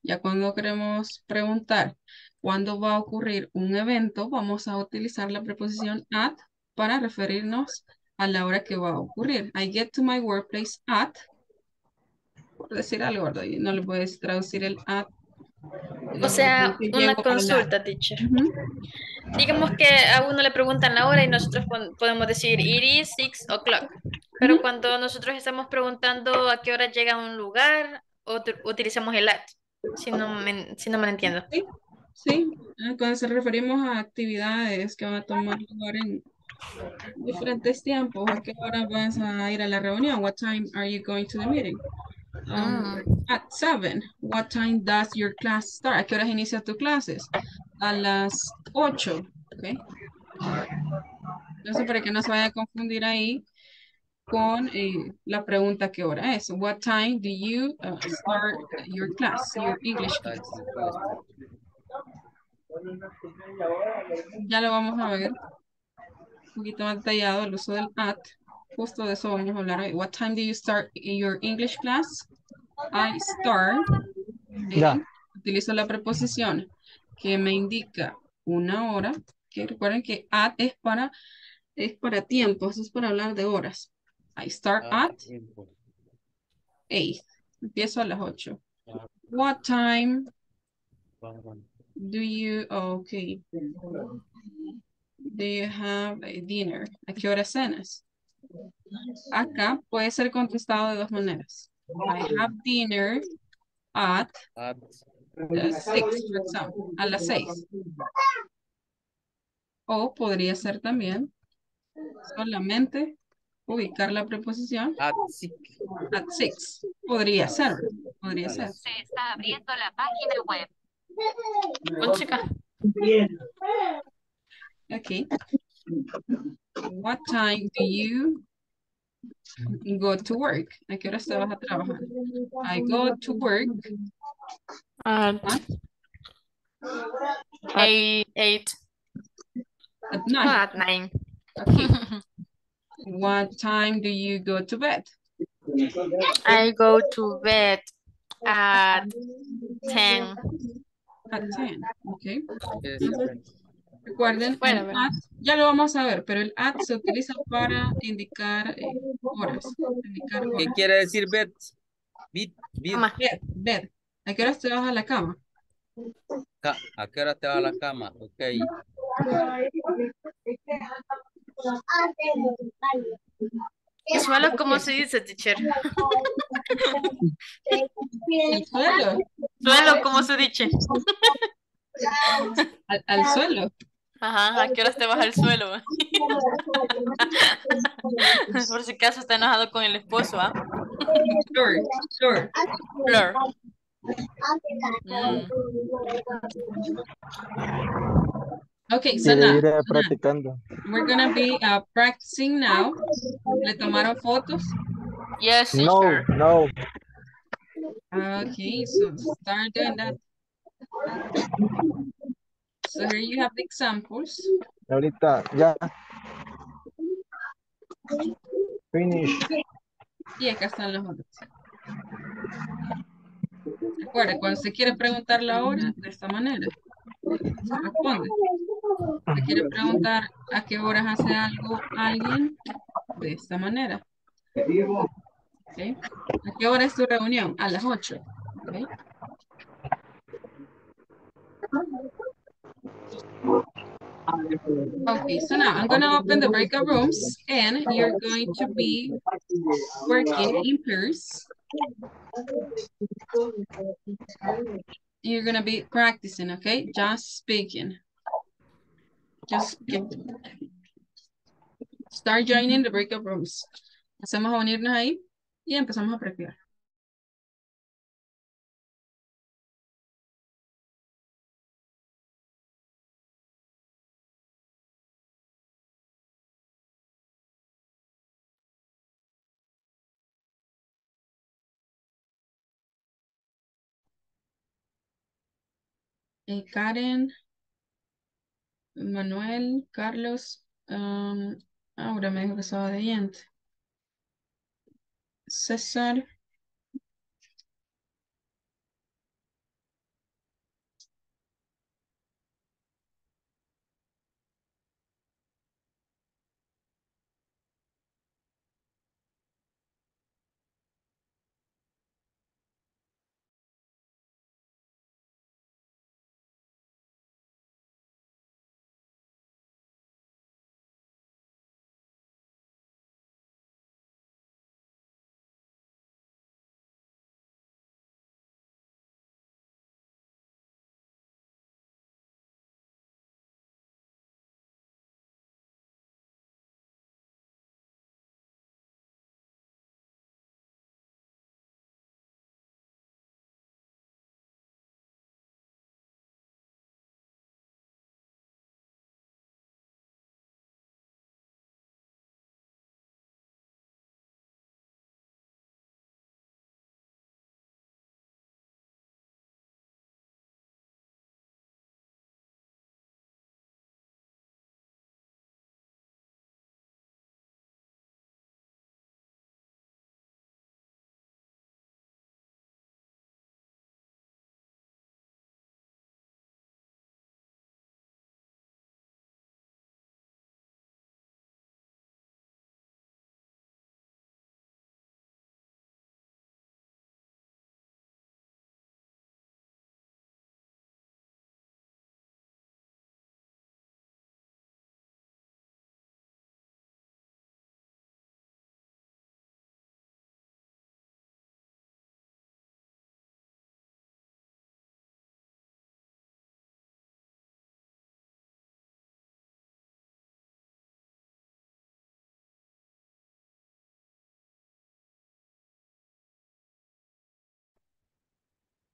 Ya cuando queremos preguntar cuándo va a ocurrir un evento, vamos a utilizar la preposición at para referirnos a la hora que va a ocurrir. I get to my workplace at... Por decir algo, ¿verdad? No le puedes traducir el at. O sea, una consulta, teacher. Digamos que a uno le preguntan la hora y nosotros podemos decir it is 6 o'clock. Pero cuando nosotros estamos preguntando a qué hora llega a un lugar, utilizamos el at. Si no me entiendo. Sí, cuando se referimos a actividades que van a tomar lugar en diferentes tiempos, ¿a qué hora vas a ir a la reunión? What time are you going to the meeting? At 7, what time does your class start? ¿A qué horas inicia tus clases? A las 8, ¿ok? Entonces, para que no se vaya a confundir ahí con la pregunta ¿qué hora es? What time do you start your class, your English class? Ya lo vamos a ver un poquito más detallado el uso del at. Justo de eso vamos a hablar hoy. What time do you start your English class? I start. Utilizo la preposición que me indica una hora. Que recuerden que at es para tiempo. Eso es para hablar de horas. I start at 8. Empiezo a las 8. What time do you... Okay. Do you have a dinner? ¿A qué hora cenas? Acá puede ser contestado de dos maneras. I have dinner at 6, for example, a las 6. O podría ser también solamente ubicar la preposición at 6. Podría ser. Se está abriendo la página web. Okay. What time do you go to work? ¿A qué hora te vas a trabajar? I go to work at 8. At 9. At 9. Okay. What time do you go to bed? I go to bed at 10. At 10. Okay. Recuerden, bueno, at, ya lo vamos a ver, pero el at se utiliza para indicar horas. ¿Qué quiere decir bed? Bed. ¿A qué hora te vas a la cama? ¿A qué hora te vas a la cama? Ok. ¿Qué suelo? ¿Cómo se dice, teacher? ¿El suelo? ¿Suelo? ¿Cómo se dice? ¿Al suelo? Ajá, ¿a qué horas te vas al suelo? Por si acaso está enojado con el esposo, ¿ah? Flor. Okay, so now we're gonna be practicing now. Le tomaron fotos Yes, sister. No, no. Okay, so start doing that. So here you have the examples. Ahorita, ya. Finish. Y acá están los otros. Recuerda, cuando se quiere preguntar la hora, de esta manera, se responde. Se quiere preguntar a qué horas hace algo alguien, de esta manera. ¿Okay? ¿A qué hora es tu reunión? A las 8. ¿Okay? Okay, so now I'm going to open the breakout rooms and you're going to be working in pairs. You're going to be practicing, okay? Just speaking. Just start joining the breakout rooms. Empezamos a unirnos ahí y empezamos a practicar. Karen, Manuel, Carlos, ahora me dijo que estaba de diente. Cesar.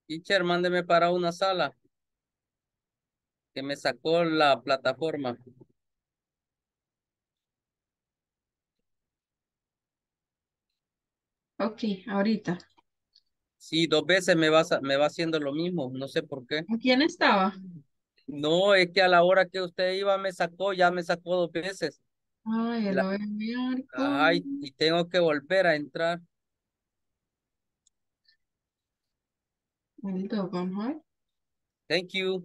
Teacher, mándeme para una sala que me sacó la plataforma. Ok, ahorita. Sí, dos veces me va haciendo lo mismo, no sé por qué. ¿Quién estaba? No, es que a la hora que usted iba ya me sacó dos veces. Ay, ya la voy a enviar. Ay, y tengo que volver a entrar. Thank you.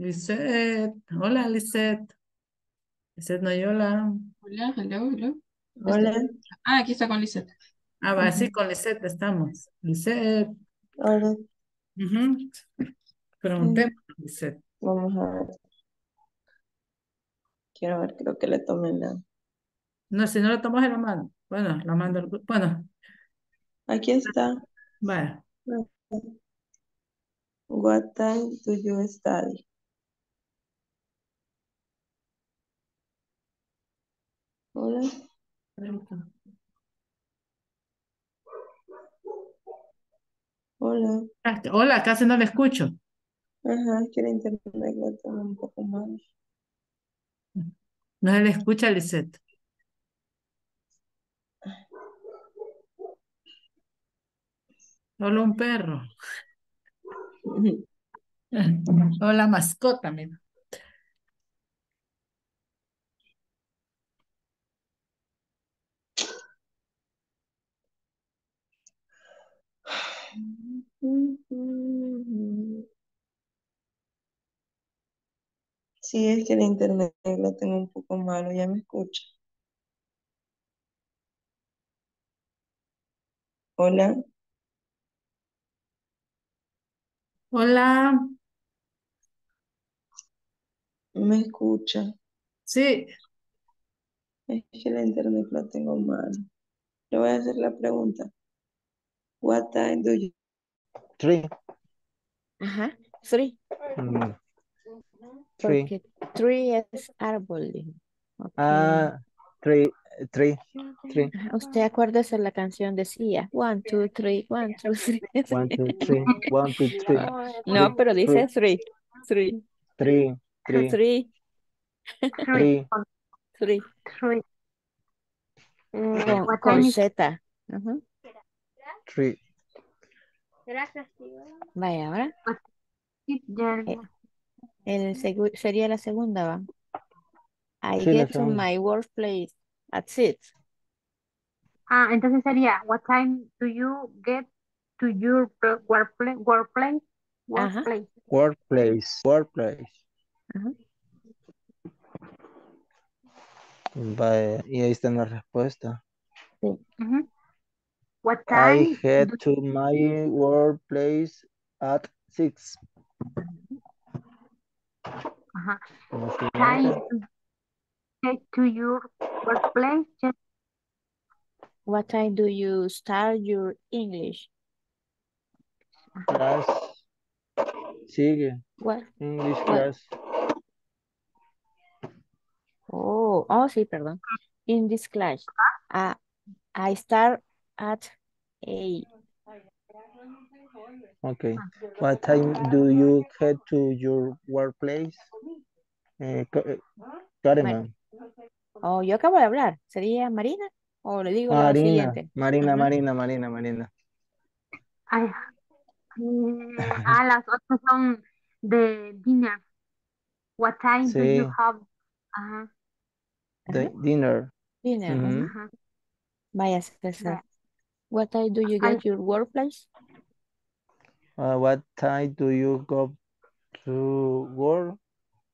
Lisette. Hola, Lisette. Lisette Noyola. Hola, hello, hello. Hola. Ah, aquí está con Lisette. Ah, va, sí, con Lisette estamos. Lisette. Hola. Preguntemos, Lisette. Vamos a ver. Quiero ver, creo que le tomen la... No, si no lo tomas en la mano. Bueno, la mando. Bueno. Aquí está. Vale. What time do you study? Hola. Hola. Hola, casi no le escucho. Ajá, quiero interrumpirlo un poco más. No se le escucha, Lisette. Solo un perro. Hola, mascota, mira. Sí, es que el internet lo tengo un poco malo, ya me escucha. Hola. Hola. ¿Me escucha? Sí. Es que el internet lo tengo malo. Le voy a hacer la pregunta. What time do you... 3. Ajá, 3. 3. 3 es árbol. Okay. Ah, 3. ¿Usted acuérdese la canción decía 1, 2, 3, 1, 2, 3? 1, 2, 3, 1, 2, 3. No, pero dice 3. Con Z. Ajá. 3. Gracias, tío. Vaya, ahora. Sería la segunda, ¿va? I sí, get to my workplace at 6. Ah, entonces sería, what time do you get to your workplace? Workplace. Workplace. Ajá. Vaya, y ahí está la respuesta. Sí. Ajá. What time? I head to my workplace at 6. Uh-huh. What time head to your workplace? What time do you start your English? Class. Sigue. What? English class. Oh, sí, perdón. In this class, I start at 8. Okay. What time do you head to your workplace? Karen. Oh, yo acabo de hablar. ¿Sería Marina? ¿O le digo Marina, la siguiente? Marina. Ay, las otras son de dinner. What time do you have? The dinner. Dinner. Vaya, Cesar. What time do you get your workplace? What time do you go to work?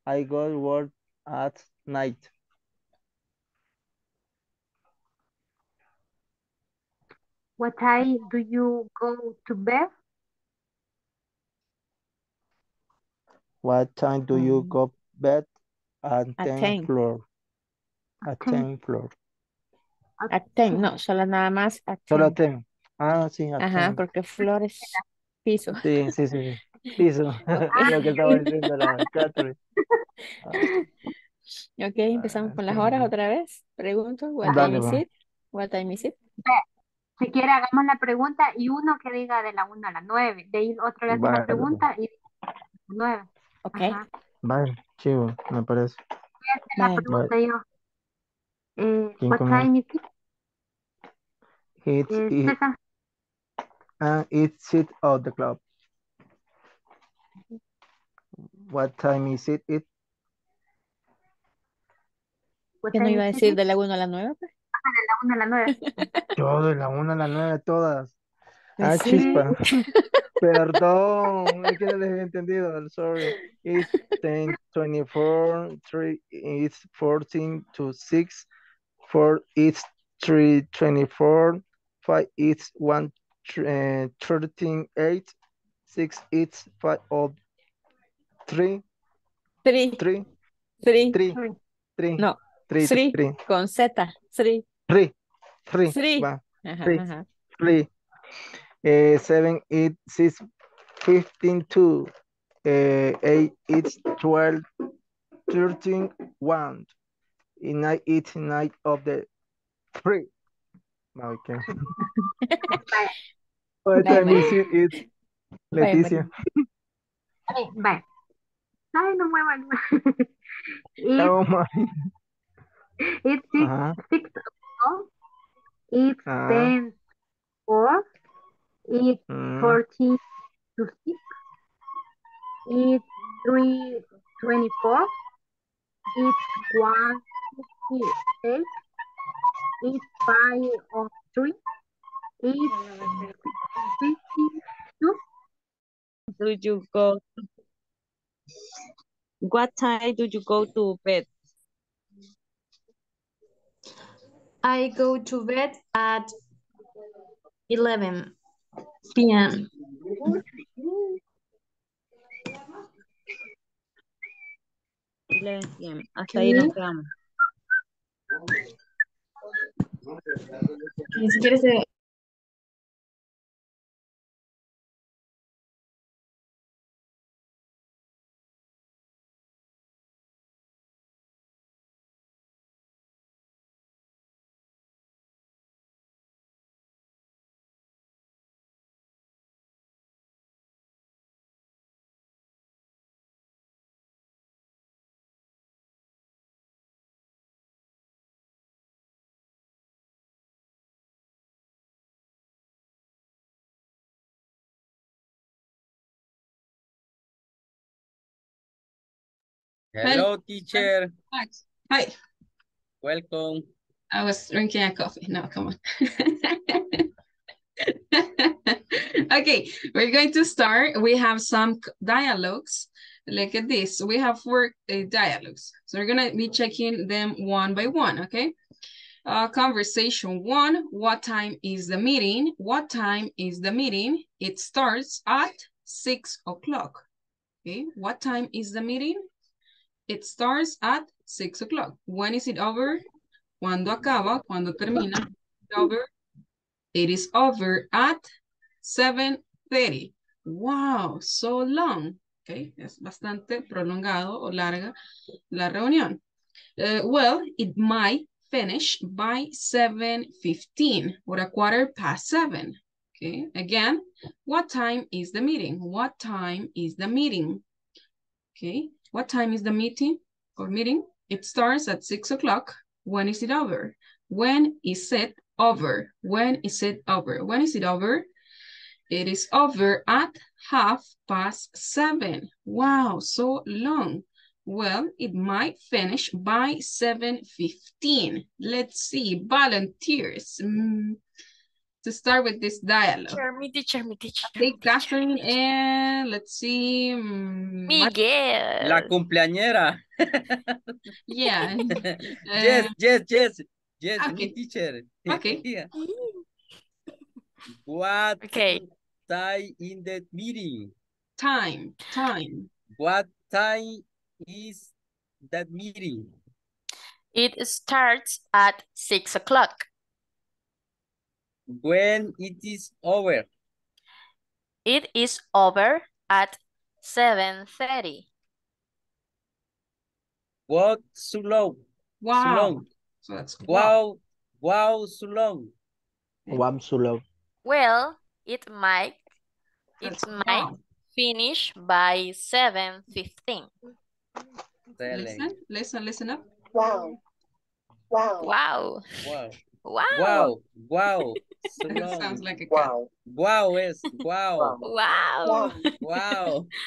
I go to work at night. What time do you go to bed? What time do you go to bed at 10 floor? At 10, no, solo nada más at 10. Solo 10. Ah, sí, at 10. Ajá, porque flores piso. Sí. Piso. Es lo que estaba diciendo la Catherine. Ok, empezamos con las horas otra vez. Pregunto, what time is it? Si quiere, hagamos la pregunta y uno que diga de la 1 a la 9. De ahí otro le hace la pregunta y 9. Ok. Ajá. Vale, chivo, me parece. Voy a hacer la pregunta yo. What time is it? It's 6 o'clock. What time is it? ¿Qué no iba a decir de la 1 a la 9? De la 1 a la 9. Yo de la 1 a la 9 todas. Ah, sí. Chispa. Perdón, es que no les había entendido. I'm sorry. It's 10:24. It's 14:26. 4. It's 3:24. 5. It's 1:13:08. 6. It's 5:03. 3. No. 3. Con Z. 3. 7, it's 6:15:2. 8, it's 12:13:1. 9, it's 9:03. Okay. What time is it? It's Leticia. Bye. Ay, no muevan. Oh my. It's 6:00. It's 10:04. It's 14:06. It's 3:24. It's 1:58. It's 5:03. It's 52. Do you go? What time do you go to bed? I go to bed at 11 p.m. Hasta ahí nos quedamos. Si quieres... Hello, teacher. Hi. Welcome. I was drinking a coffee. No, come on. Okay, we're going to start. We have some dialogues. Look at this. We have four dialogues. So we're going to be checking them one by one, okay? Conversation one, what time is the meeting? What time is the meeting? It starts at 6:00, okay? What time is the meeting? It starts at 6:00. When is it over? Cuando acaba, cuando termina. Over. It is over at 7:30. Wow, so long. Okay, es bastante prolongado o larga la reunión. Well, it might finish by 7:15 or 7:15. Okay, again, what time is the meeting? What time is the meeting? Okay. What time is the meeting or meeting? It starts at 6:00. When is it over? When is it over? When is it over? When is it over? It is over at 7:30. Wow, so long. Well, it might finish by 7:15. Let's see, volunteers. To start with this dialogue. Teacher. Okay, Catherine, and let's see. Miguel. La cumpleañera. Yeah. Yes, okay. Me, teacher. Okay. Yeah. What time in the meeting? Time. What time is that meeting? It starts at 6:00. When it is over? It is over at 7:30. Wow, so long. So that's good. Wow, so long. Wow, so long. Well, it might finish by 7:15. Listen up. Wow. So long. Sounds like a cat. Wow.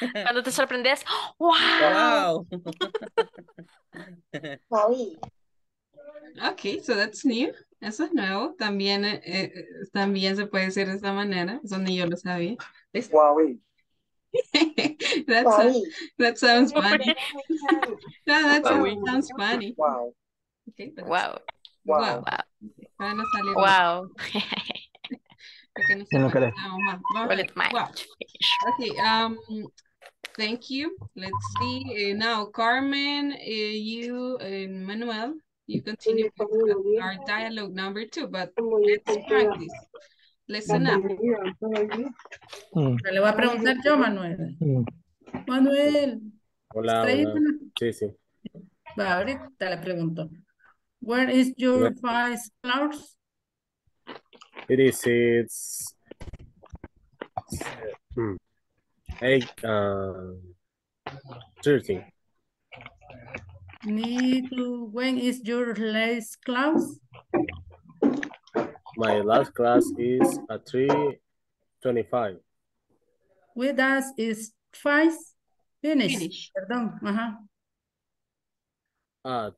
Cuando te sorprendes, wow. Ok, so that's new. Eso es nuevo. También, también se puede decir de esta manera. Es donde yo lo sabía. Huawei. That sounds funny. No, that sounds funny. Wow. Okay, wow. Wow. Wow. Wow. Okay, thank you. Let's see. Now, Carmen, you and Manuel, you continue with our dialogue number 2, but let's practice. Listen up. Le voy a preguntar yo, Manuel. Manuel. Hola. Sí, sí. Va, ahorita le pregunto. Where is your vice class? It is its 8:30. When is your last class? My last class is at 3:25. With us is twice finish. Perdón. Ajá. At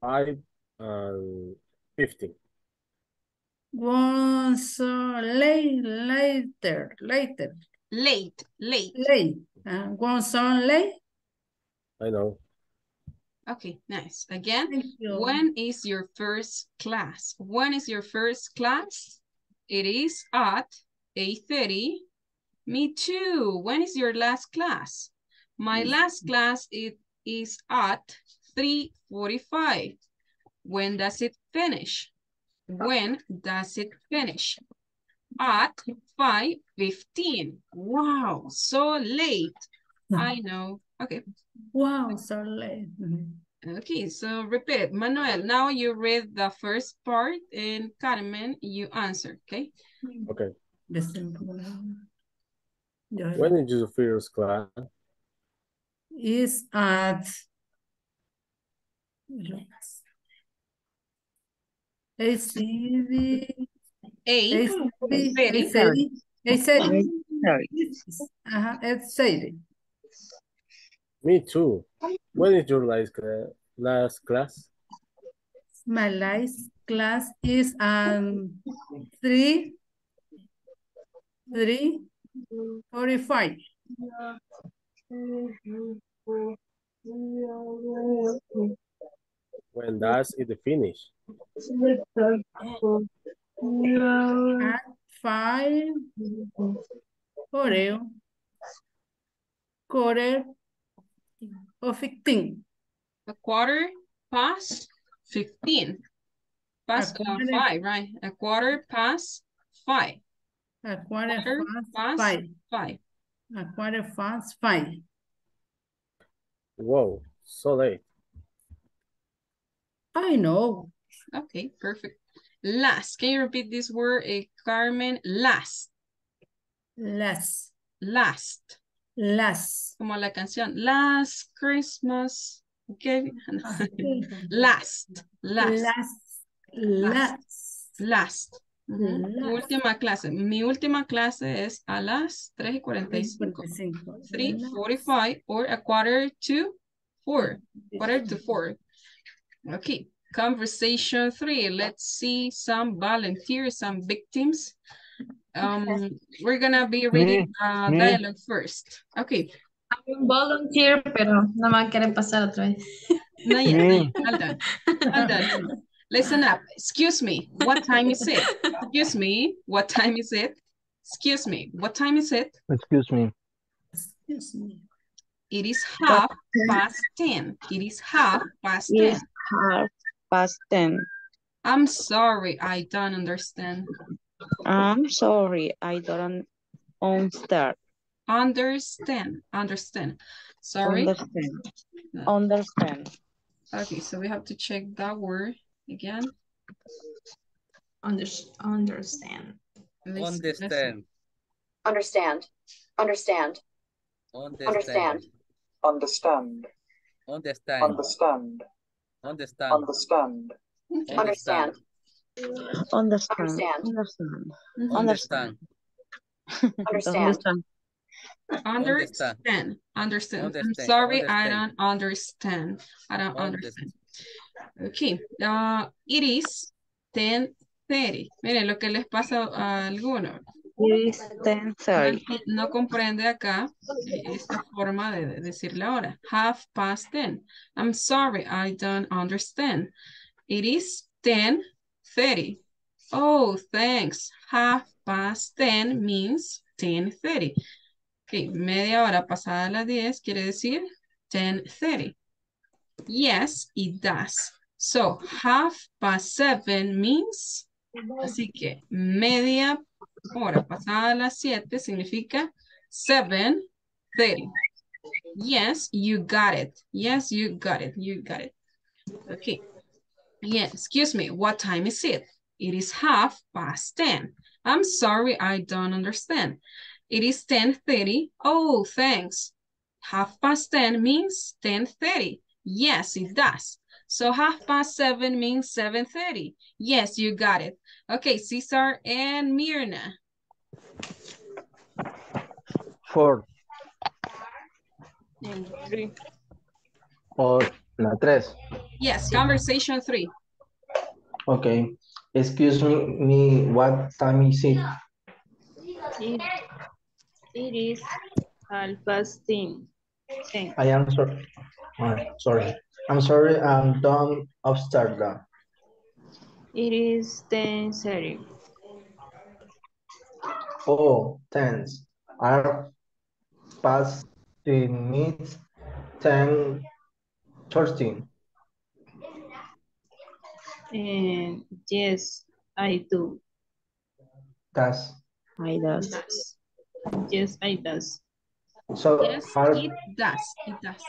5:50. Once late. Once late. I know. Okay, nice. Again, when is your first class? When is your first class? It is at 8:30. Me too. When is your last class? My last class it is at 3:45. When does it finish? When does it finish? At 5:15. Wow, so late. I know. Okay. Wow, so late. Okay, so repeat it. Manuel, now you read the first part and Carmen, you answer, okay? Okay. The simple. When is your first class? Is at 8:30. Me too. When is your last class? My last class is 3:45. When does it finish? At 5:15. A quarter past 15. Past 5, right? A quarter past 5. A quarter past 5. A quarter past 5. Whoa, so late. I know. Okay, perfect. Last. Can you repeat this word, Carmen? Last. Last. Last. Last. Como la canción. Last Christmas. Okay. Last. Last. Last. Last. Última clase. Mi última clase es a las 3:45. 3:45 or a quarter to 4. Quarter to 4. Okay. Conversation 3. Let's see some volunteers, some victims. We're gonna be reading dialogue first. Okay. I'm a volunteer, pero no me quieren pasar otra vez. No, yeah. All done. All done. Listen up. Excuse me. What time is it? Excuse me. What time is it? Excuse me. What time is it? Excuse me. Excuse me. It is 10:30. It is 10:30. It is 10:30. I'm sorry. I don't understand. I'm sorry, I don't understand. Understand, understand. Sorry. Understand. No. Understand. Okay, so we have to check that word again. Understand. Understand. Understand. Understand. Understand. Understand. Understand. Understand. Understand. Understand. Understand. Understand. Understand. Understand. Understand. Understand. Understand. I'm sorry, I don't understand. I don't understand. Okay, it is 10:30. Miren lo que les pasa a algunos. It is 10:30. No comprende acá esta forma de decir la hora. 10:30. I'm sorry, I don't understand. It is 10:30. Oh, thanks. 10:30 means 10:30. Okay, media hora pasada las 10 quiere decir 10:30. Yes, it does. So, 7:30 means, así que media hora pasada las 7 significa 7:30. Yes, you got it. Yes, you got it. You got it. Okay. Yes, excuse me. What time is it? It is 10:30. I'm sorry, I don't understand. It is 10:30. Oh, thanks. 10:30 means 10:30. Yes, it does. So 7:30 means 7:30. Yes, you got it. Okay, Cesar and Mirna. 4. And 3. Or no, 3. Yes, conversation 3. Okay. Excuse me, what time is it? It is 10:30. I am sorry. I'm sorry, I'm done upstairs now. It is 10:30. Oh, thanks. Are past the minutes 10:13. Yes, I do. Does. I does. Yes, I does. So yes, it does. It does.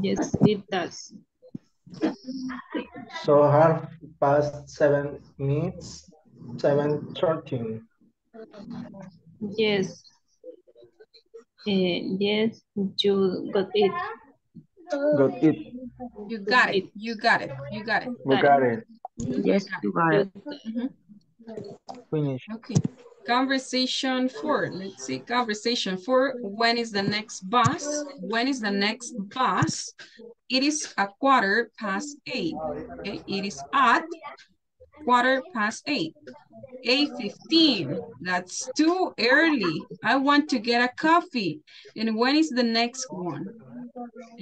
Yes, it does. So 7:30 means 7:13. Yes. Yes, you got it. Got it. You got it. You got it. You got it. You got it. Yes, you got it. Finish. Okay. Conversation 4. Let's see. Conversation 4. When is the next bus? When is the next bus? It is 8:15. Okay. It is at 8:15. 8:15. That's too early. I want to get a coffee. And when is the next one?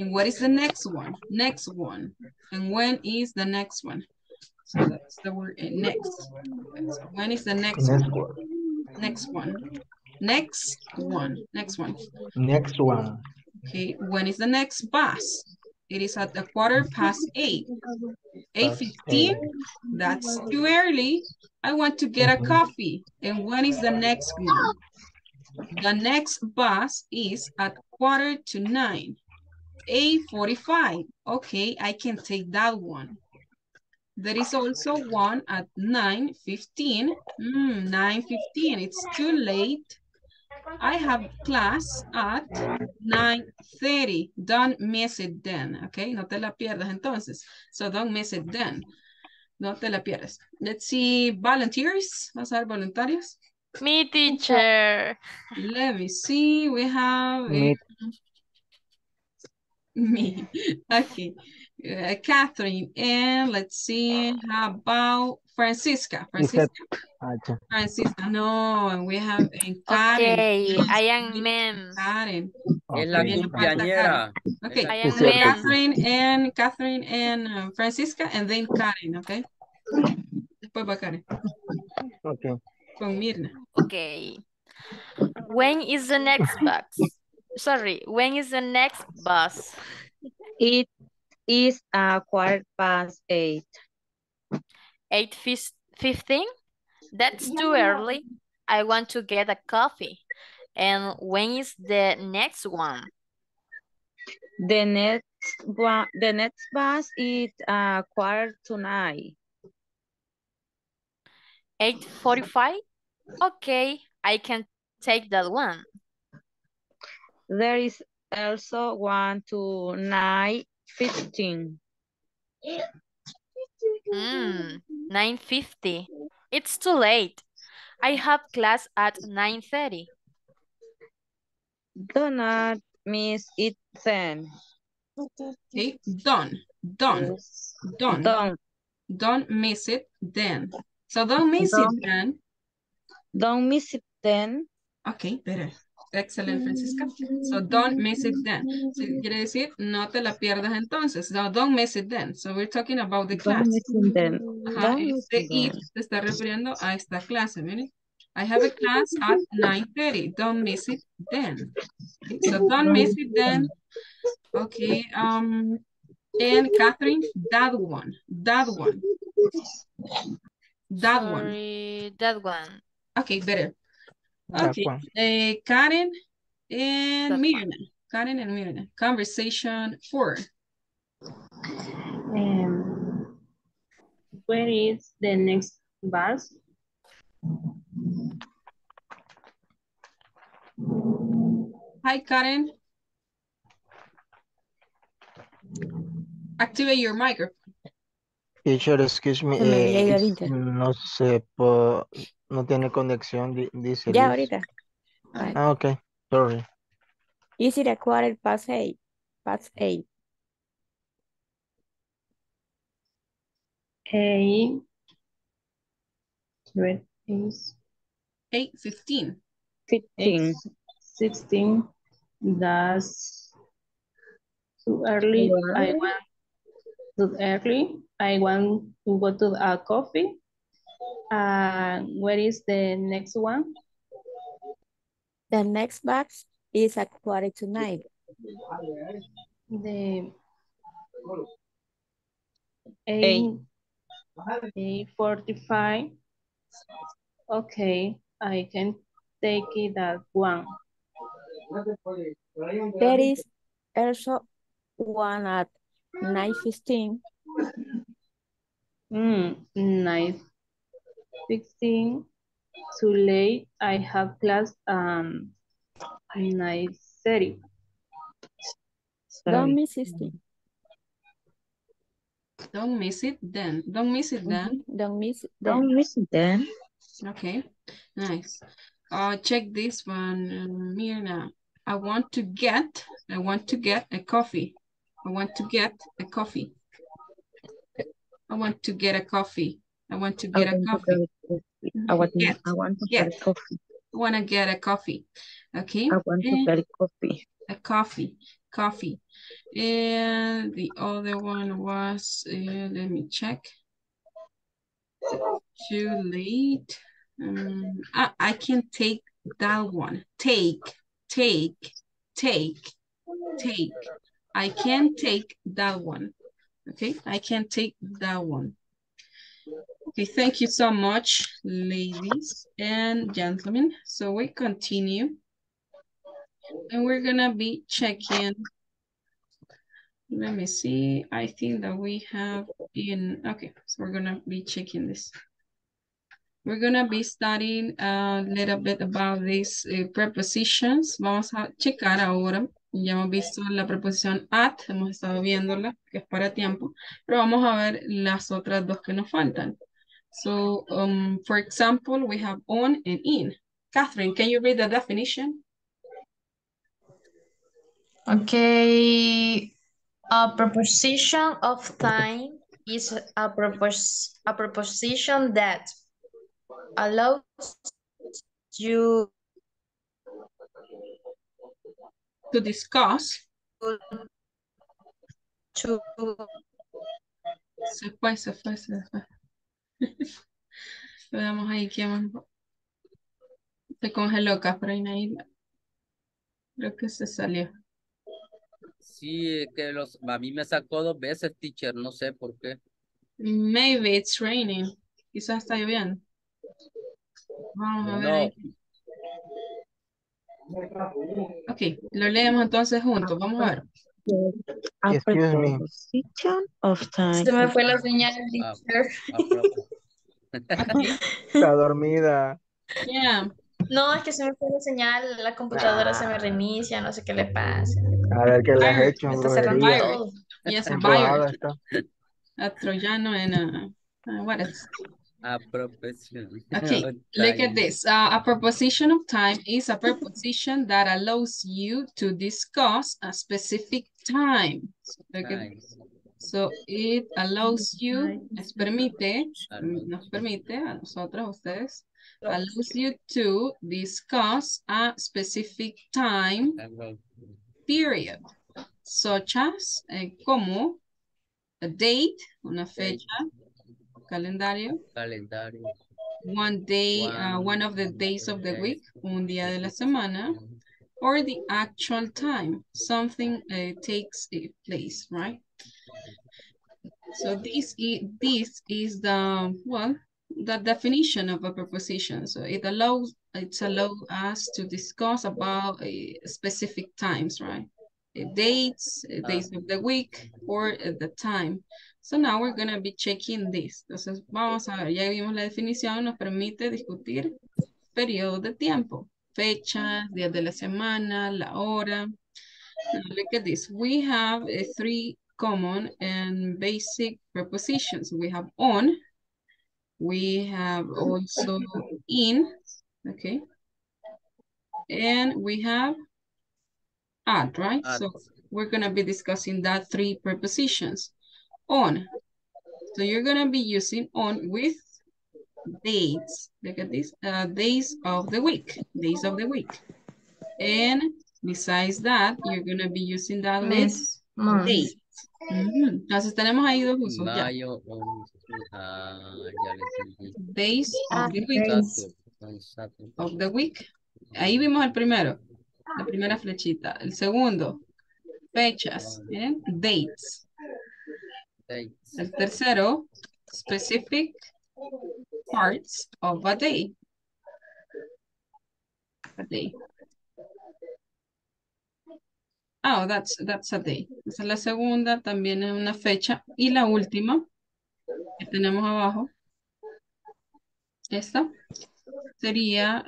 And what is the next one? Next one. And when is the next one? So that's the word next. So when is the next one? Next one. Next one. Next one. Next one. Okay. When is the next bus? It is at 8:15. 8:15. That's too early. I want to get a coffee. And when is the next one? The next bus is at 8:45. 8:45. Okay, I can take that one. There is also one at 9:15. 9:15. It's too late. I have class at 9:30. Don't miss it then. Okay, no te la pierdas entonces. So don't miss it then. No te la pierdas. Let's see, volunteers. Vamos a ver voluntarios. Me, teacher. Let me see. We have me. Okay. Catherine, and let's see, how about Francisca? Francisca, no, and we have Karen. Okay, I am ma'am. Karen. Okay, I am Catherine and Francisca, and then Karen, okay? Después va Karen. Okay. Con Mirna. Okay. When is the next bus? Sorry, when is the next bus? It is 8:15. 8:15? That's too early. I want to get a coffee. And when is the next one? The next bus is 8:45. 8:45? Okay, I can take that one. There is also 1 to 9:15. 9:50. It's too late. I have class at 9:30. Do not miss it then. Okay, done. Don't miss it then. So don't miss it then. Okay, better. Excelente, Francisca. So don't miss it then. So quiere decir, no te la pierdas entonces. So don't miss it then. So we're talking about the class. Don't miss it then. Ajá, este it se está refiriendo a esta clase, miren. I have a class at 9:30. Don't miss it then. Okay, so don't miss it then. Okay. And Catherine, that one. Okay, better. Okay, Karen and Mirna. Conversation 4. Where is the next bus? Hi, Karen. Activate your microphone. Teacher, excuse me. No sé, no tiene conexión, dice. Ya, ahorita. Ah, okay. Sorry. Is it a 8:15? Past 8. Hey. 8:15. 16. That's too early. I want to go to a coffee. Where is the next one? The next bus is at 8:45. The 8:45. Okay, I can take it at 1. There is also one at 9:15. 9:15. Too late. I have class 9:30. Don't miss it. Don't miss it then. Don't miss it then. Don't miss it. Don't miss it then. Okay, nice. Check this one, Mirna. I want to get a coffee. Okay. I want to get a coffee. A coffee. And the other one was, let me check. Too late. I can take that one. Take. I can take that one. Okay, I can take that one. Okay, thank you so much, ladies and gentlemen. So we continue. And we're gonna be checking. Let me see. I think that we have in, okay, so we're gonna be checking this. We're gonna be studying a little bit about these prepositions. Vamos a checar ahora. Ya hemos visto la preposición at, hemos estado viéndola, que es para tiempo, pero vamos a ver las otras dos que nos faltan. So, for example, we have on and in. Catherine, can you read the definition? Okay. A preposition of time is a preposition that allows you to discuss. Se fue. Le damos ahí que se congeló, Catherine, ahí. Creo que se salió. Sí, que los a mí me sacó 2 veces, teacher, no sé por qué. Maybe it's raining. Quizás está lloviendo. Vamos a ver ahí. Okay, lo leemos entonces juntos. Vamos a ver. Excuse me. Of time. Se me fue la señal, teacher. Está dormida. Yeah. No, es que se me fue la señal, la computadora se me reinicia, no sé qué le pasa. A ver qué le has hecho. Yes, a virus. A troyano en what else? A preposition. Okay, look at this. A preposition of time is a preposition that allows you to discuss a specific time. So look at this. So it allows you, nos permite a nosotros, a ustedes, allows you to discuss a specific time period, such as como a date, una fecha, calendario, one day, one of the days of the week, un día de la semana, or the actual time something takes place, right? So this is the, well, the definition of a preposition. So it allows us to discuss about specific times, right? Dates, days of the week, or the time. So now we're gonna be checking this. Entonces vamos a ver, ya vimos la definición, nos permite discutir periodos de tiempo, fechas, días de la semana, la hora. Now look at this. We have three common and basic prepositions. We have on, we have also in, okay, and we have at, right? At. So we're gonna be discussing that three prepositions. On, so you're gonna be using on with dates. Look at this, days of the week. And besides that, you're gonna be using that with dates. Entonces tenemos ahí dos usos. Mayo, days of the week. Of the week. Ahí vimos el primero, la primera flechita. El segundo, fechas, and dates. El tercero, specific parts of a day. A day. Oh, that's a day. Esa es la segunda, también es una fecha. Y la última que tenemos abajo, esta, sería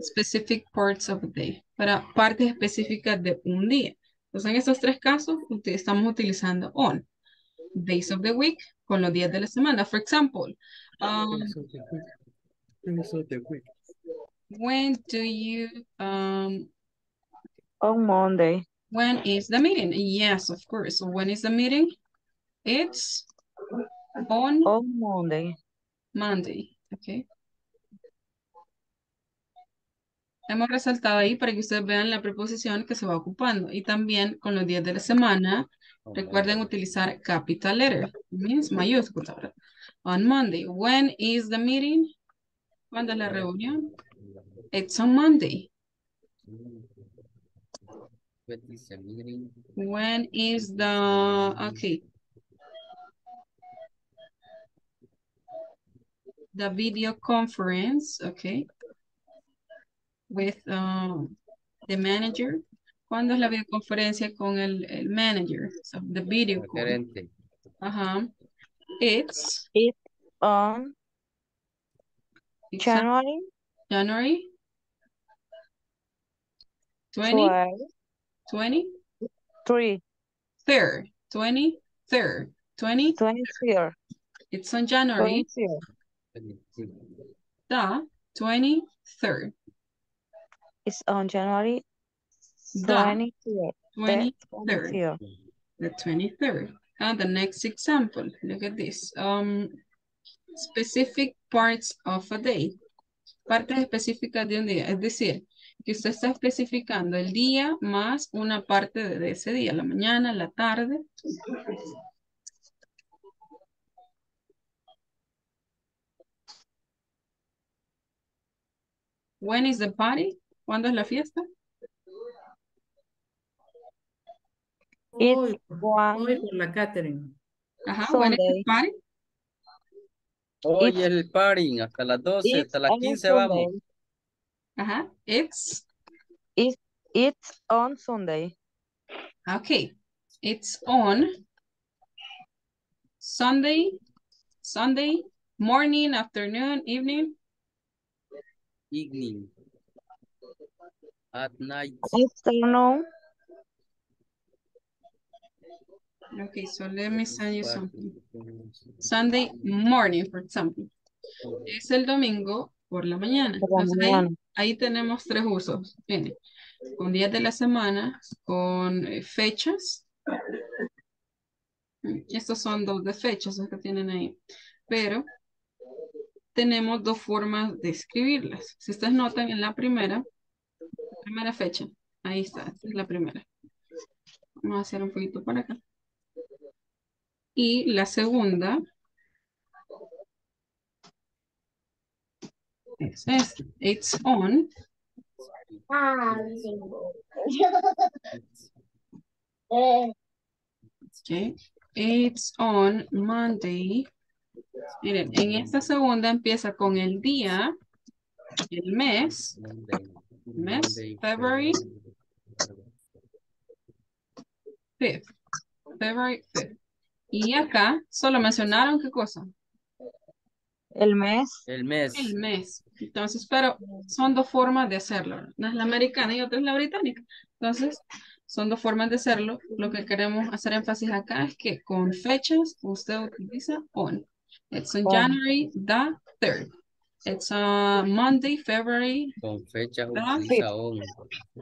specific parts of a day, para partes específicas de un día. Entonces en estos tres casos estamos utilizando on. Days of the week, con los días de la semana. For example, when do you... on Monday. When is the meeting? Yes, of course. When is the meeting? It's on Monday. Monday, okay. Hemos resaltado ahí para que ustedes vean la preposición que se va ocupando. Y también con los días de la semana, recuerden utilizar capital letter. Means mayúscula. On Monday. When is the meeting? ¿Cuándo es la reunión? It's on Monday. When is the, okay. The video conference, okay. With the manager. ¿Cuándo es la videoconferencia con el manager? So the video call. Uh-huh. It's on January. January 23rd. It's on January 23rd. The 23rd. It's on January 23rd. The 23rd. And the next example, look at this. Specific parts of a day. Partes específicas de un día. Es decir, que usted está especificando el día más una parte de ese día. La mañana, la tarde. When is the party? ¿Cuándo es la fiesta? It's hoy por la Catherine. Ajá, ¿cuál es el party? Hoy es el party, hasta las 12, hasta las 15 vamos. Ajá, it's on Sunday. Okay, it's on Sunday, morning, afternoon, evening. Evening. At night. Afternoon. Okay, so let me send you something. Sunday morning, for example. Es el domingo por la mañana. Entonces ahí tenemos tres usos. Bien, con días de la semana, con fechas Estos son dos de fechas que tienen ahí. Pero tenemos dos formas de escribirlas. Si ustedes notan, en la primera fecha. Ahí está, esta es la primera. Vamos a hacer un poquito para acá. Y la segunda es esta. It's on. Okay. It's on Monday. Miren, en esta segunda empieza con el día, el mes, February 5th. February 5th. Y acá solo mencionaron qué cosa. El mes. El mes. El mes. Entonces, pero son dos formas de hacerlo. Una es la americana y otra es la británica. Entonces, son dos formas de hacerlo. Lo que queremos hacer énfasis acá es que con fechas usted utiliza on. It's on January the 3rd. It's on Monday, February con fecha utiliza on.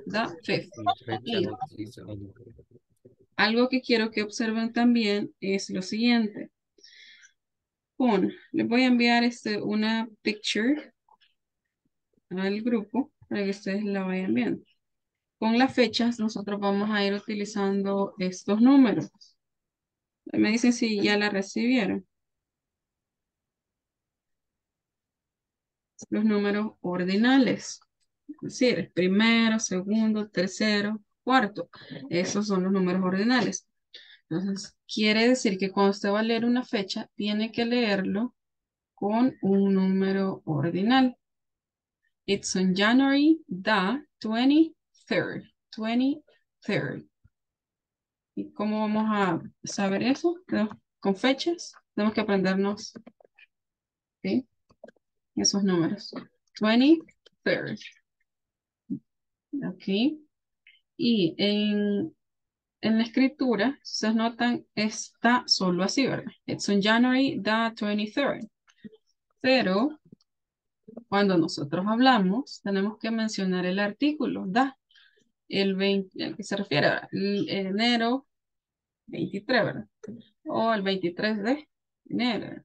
The 5th. Con fecha utiliza on. Algo que quiero que observen también es lo siguiente. Bueno, les voy a enviar una picture al grupo para que ustedes la vayan viendo. Con las fechas nosotros vamos a ir utilizando estos números. Me dicen si ya la recibieron. Los números ordinales. Es decir, primero, segundo, tercero, cuarto. Esos son los números ordinales. Entonces, quiere decir que cuando usted va a leer una fecha, tiene que leerlo con un número ordinal. It's on January the 23rd. 23rd. ¿Y cómo vamos a saber eso? Con fechas. Tenemos que aprendernos, ¿sí?, esos números. 23rd. Ok. Y en la escritura, si se notan, está solo así, ¿verdad? It's on January the 23rd. Pero cuando nosotros hablamos, tenemos que mencionar el artículo, da. El 20, al que se refiere, enero 23, ¿verdad? O el 23 de enero.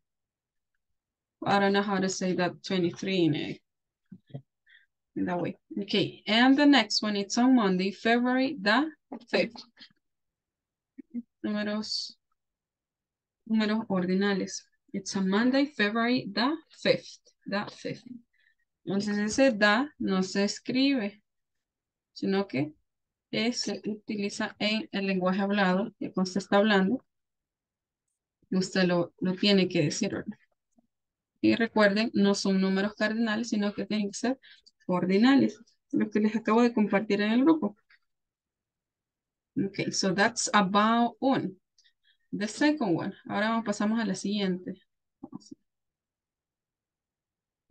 I don't know how to say that 23 in it. In that way. Okay, and the next one, it's on Monday, February the 5th. Números ordinales. It's on Monday, February the 5th. The 5th. Entonces ese da no se escribe, sino que se utiliza en el lenguaje hablado, que cuando se está hablando, usted lo tiene que decir, ¿verdad? Y recuerden, no son números cardinales, sino que tienen que ser ordinales, lo que les acabo de compartir en el grupo. Okay, so that's about on. The second one. Ahora pasamos a la siguiente.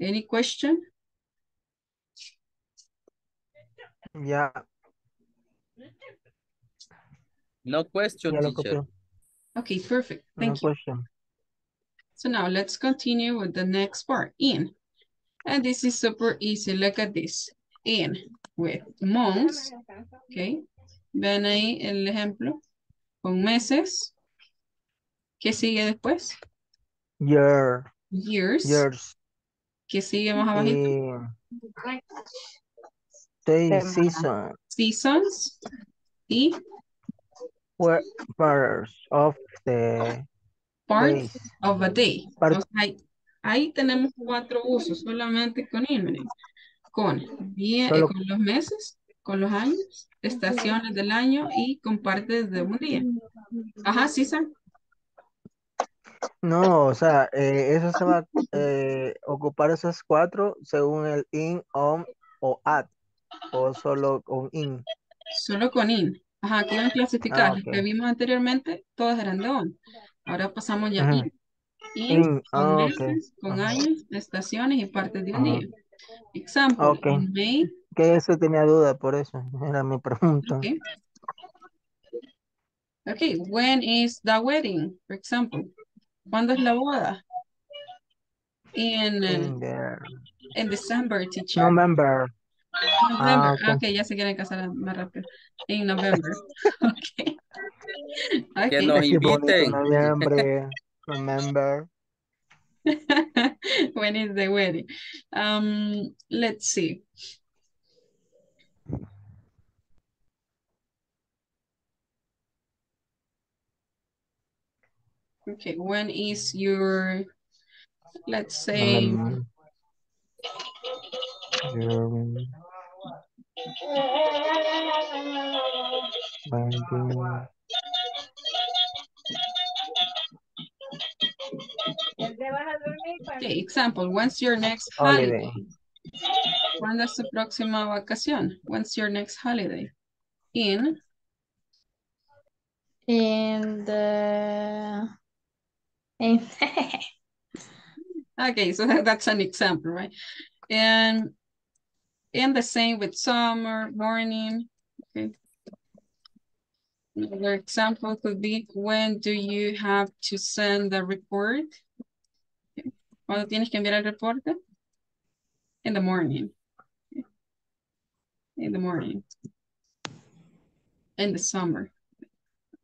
Any question? Yeah. No question, teacher. Okay, perfect. Thank you. Question. So now let's continue with the next part, in. And this is super easy. Look at this. In with months. Okay. Vean ahí el ejemplo con meses. ¿Qué sigue después? Year. Years. Years. ¿Qué sigue más abajito? Season. Seasons. Y parts of the parts of a day. Entonces, ahí tenemos cuatro usos solamente con in. Con los meses, con los años, estaciones del año y con partes de un día. Ajá, César. No, o sea, eso se va a ocupar esos cuatro según el in, on o at, o solo con in. Solo con in. Ajá, aquí van a clasificar. Okay. Los que vimos anteriormente, todos eran de on. Ahora pasamos ya in. In, con meses, con años, estaciones y partes de un día. Ejemplo, in May. Que eso tenía duda, por eso era mi pregunta. Okay. Okay, when is the wedding, for example? ¿Cuándo es la boda? In December, teacher. November. November. Okay, ya se quieren casar más rápido. In November. Okay. Okay. Que nos inviten. Remember. When is the wedding? Let's see. Okay, when is your, let's say, okay, example, when's your next holiday? ¿Cuándo es tu próxima vacación? When's your next holiday? In okay, so that's an example, right? And the same with summer, morning. Okay. Another example could be, when do you have to send the report? Okay. ¿Cuándo tienes que enviar el reporte? In the morning. Okay. In the morning. In the summer.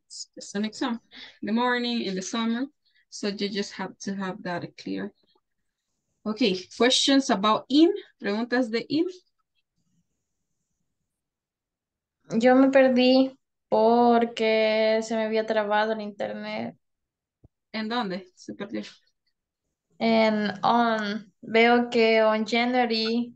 It's just an example. In the morning, in the summer. So you just have to have that clear. Okay, questions about in? Preguntas de in? Yo me perdí porque se me había trabado el internet. ¿En dónde se perdió? En on. Veo que on January.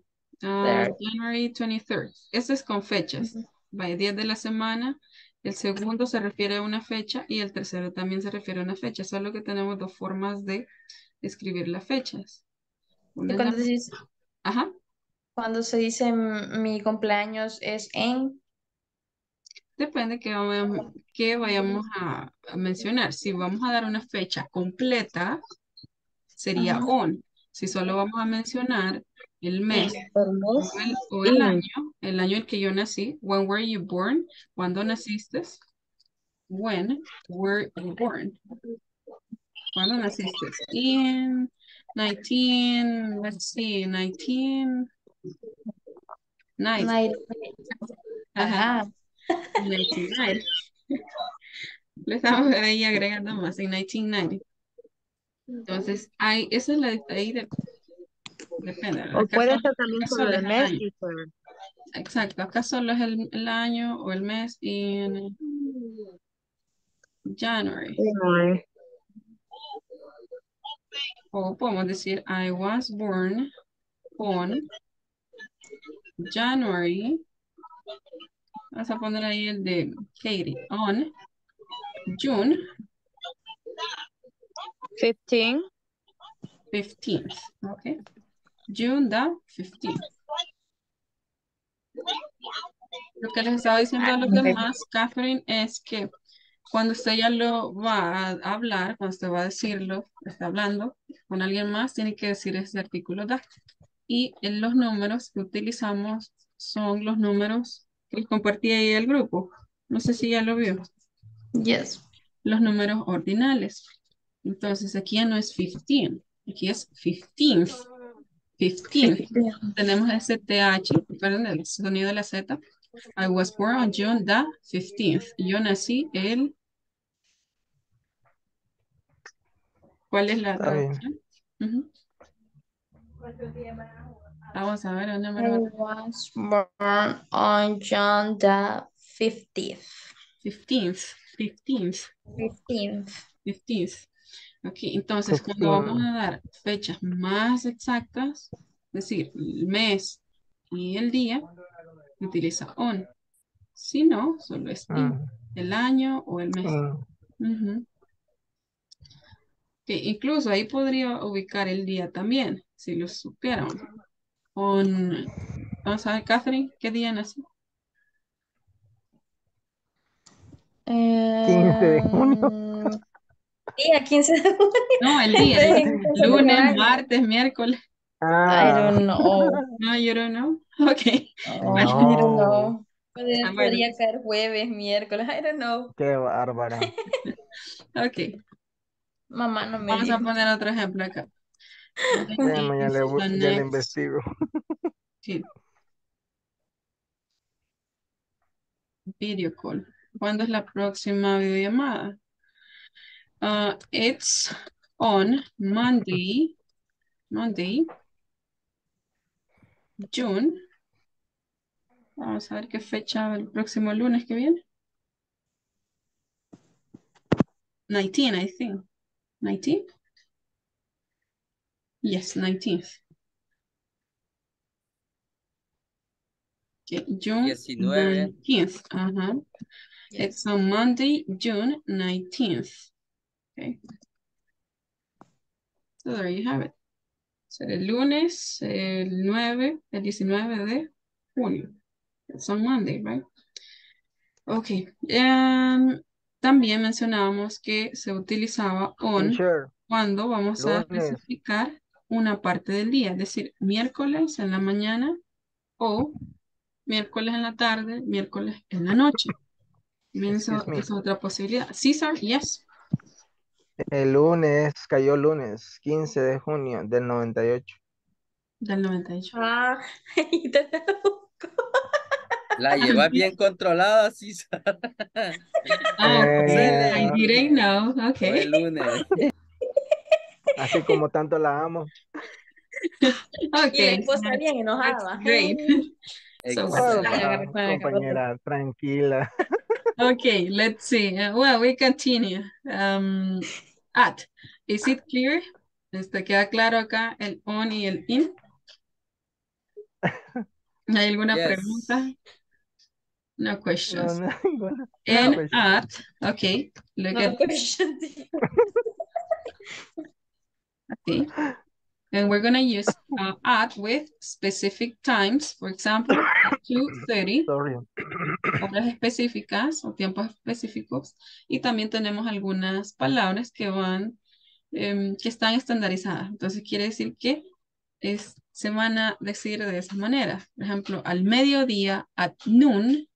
January 23rd. Eso es con fechas. By día de la semana. El segundo se refiere a una fecha y el tercero también se refiere a una fecha. Solo que tenemos dos formas de escribir las fechas. Una cuando, la... dice, ajá. Cuando se dice mi cumpleaños es en... Depende que vayamos a mencionar. Si vamos a dar una fecha completa, sería ajá. On. Si solo vamos a mencionar el mes, o el año, el que yo nací. When were you born? ¿Cuándo naciste? When were you born? ¿Cuándo naciste? In 19, let's see, 1990. Ajá. 1990. Le estamos ahí agregando más, en 1990. Entonces, hay, esa es la ahí de... Depende. O puede ser también solo el mes. Exacto. Acá solo es el año o el mes y en January. O podemos decir I was born on January. Vas a poner ahí el de Katie. On June 15th. 15th. Okay. June the 15th. Lo que les estaba diciendo a los demás, Catherine, es que cuando usted ya lo va a hablar, cuando usted va a decirlo, está hablando con alguien más, tiene que decir ese artículo da. Y en los números que utilizamos son los números que compartí ahí el grupo. No sé si ya lo vio. Yes. Los números ordinales. Entonces aquí ya no es 15, aquí es 15th. 15. Tenemos ese TH, perdón, el sonido de la Z. I was born on June the 15th. Yo nací el... ¿Cuál es la traducción? Vamos a ver el número. I was born on June the 15th. 15th. Ok, entonces cuando vamos a dar fechas más exactas, es decir, el mes y el día, utiliza on. Si no, solo es in, el año o el mes. Okay, incluso ahí podría ubicar el día también, si lo supieran. On, vamos a ver, Catherine, ¿qué día nació? 15 de junio. Día 15 de junio. No, el día. Lunes, martes, miércoles. I don't know. No, you don't know? Okay. Oh, I don't know. Podría caer jueves, miércoles. I don't know. Qué bárbara. Okay. Mamá no me... Vamos a poner otro ejemplo acá. Ya le investigo. Sí. Video call. ¿Cuándo es la próxima videollamada? It's on Monday, June. Vamos a ver qué fecha el próximo lunes que viene. 19, I think. 19? Yes, 19th. Okay, June 19th. Uh-huh. Yes. It's on Monday, June 19th. Okay. So there you have it. Será el lunes, el 19 de junio. It's on Monday, right? Okay. También mencionábamos que se utilizaba on cuando vamos a especificar una parte del día. Es decir, miércoles en la mañana o miércoles en la tarde, miércoles en la noche. Esa es otra posibilidad. Cesar, yes. El lunes, cayó lunes, 15 de junio del 98. Del 98. Ah, y te la llevas bien controlada, Cesar. Ah, I didn't know. Okay. Fue el lunes. Así como tanto la amo. Okay. Y después está bien enojada. Great. So, compañera, tranquila. Okay, let's see. Well, we continue. At. Is it clear? ¿Queda claro acá el on y el in? ¿Hay alguna pregunta? No questions. No, and no at. Okay. Look at questions. Okay. And we're going to use at with specific times. For example, 2:30. Horas específicas o tiempos específicos. Y también tenemos algunas palabras que van, que están estandarizadas. Entonces quiere decir que se van a decir de esa manera. Por ejemplo, al mediodía, at noon,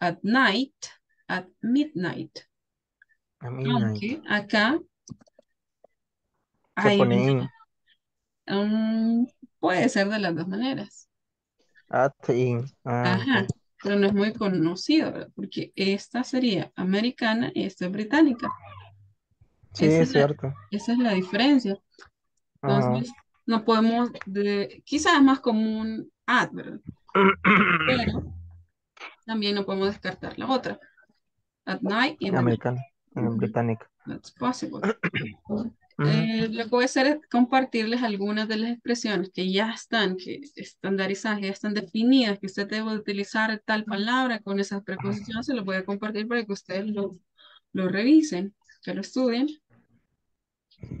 at night, at midnight. Aunque acá hay... puede ser de las dos maneras. Ajá, pero no es muy conocido, ¿verdad? Porque esta sería americana y esta es británica. Sí, es cierto. Esa es la diferencia. Entonces, no podemos, quizás es más común at, ¿verdad? Pero también no podemos descartar la otra. At night y americana. Británica. That's possible. Lo que voy a hacer es compartirles algunas de las expresiones que ya están, que estandarizadas, ya están definidas, que usted debe utilizar tal palabra con esas preposiciones. Se los voy a compartir para que ustedes lo revisen, que lo estudien.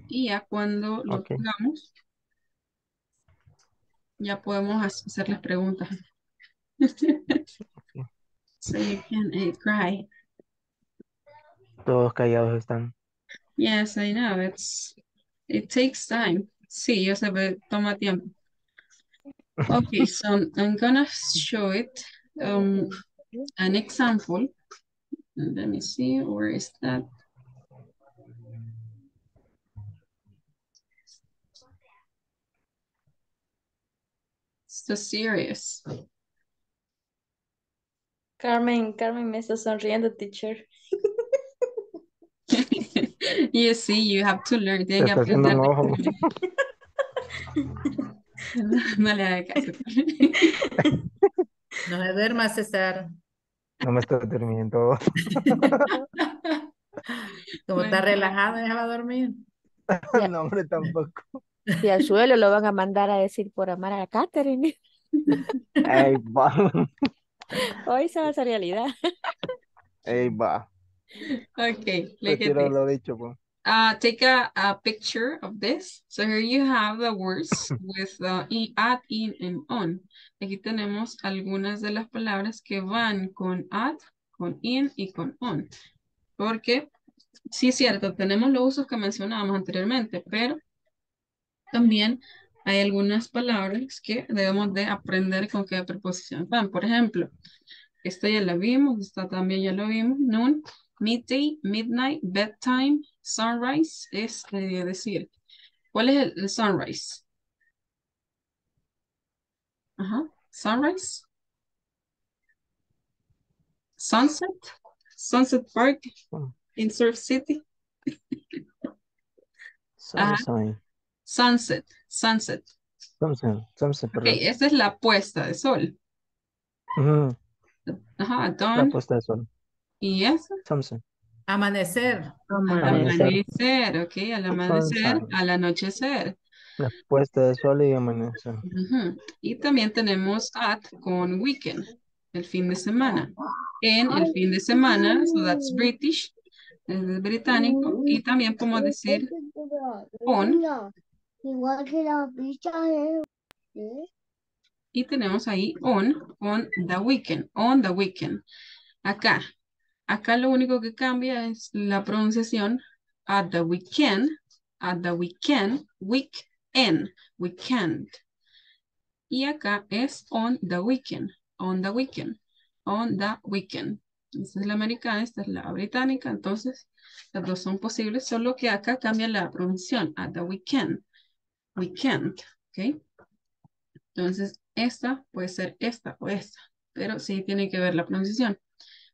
Y ya cuando lo tengamos, ya podemos hacer las preguntas. So you can cry. Todos callados están. Yes, I know. It takes time. Sí, yo sé, pero toma tiempo. Okay, so I'm gonna show it an example. Let me see, where is that? It's so serious. Carmen me está sonriendo, teacher. You see, you have to learn. Tienen que aprender. No le hagas caso. No me duermas, Cesar. No me estoy durmiendo. Como está relajado, ya va a dormir. No, hombre, tampoco. Y al suelo lo van a mandar a decir por amar a Catherine. Ey, va. Hoy se va a hacer realidad. Ey, va. Okay, look at this. Take a picture of this. So here you have the words with at, in, and on. Aquí tenemos algunas de las palabras que van con at, con in y con on. Porque, sí es cierto, tenemos los usos que mencionábamos anteriormente, pero también hay algunas palabras que debemos de aprender con qué preposición van. Por ejemplo, esta ya la vimos, esta también ya lo vimos, noon. Midday, midnight, bedtime, sunrise, es decir, ¿cuál es el sunrise? Ajá, sunrise, sunset, Sunset Park in Surf City. Sorry. Sunset. Ok, esta es la puesta de sol. Uh-huh. Ajá, dawn. La puesta de sol. ¿Y eso? Sunset. Amanecer. Amanecer, ok, al amanecer, sunset. Al anochecer. La puesta de sol y amanecer. Uh-huh. Y también tenemos at con weekend, el fin de semana. En el fin de semana, so that's British, es británico. Y también podemos decir on. Y tenemos ahí on the weekend, on the weekend. Acá. Acá lo único que cambia es la pronunciación at the weekend, weekend, weekend. Y acá es on the weekend, on the weekend, on the weekend. Esta es la americana, esta es la británica, entonces las dos son posibles, solo que acá cambia la pronunciación, at the weekend, weekend, ¿ok? Entonces esta puede ser esta o esta, pero sí tiene que ver la pronunciación.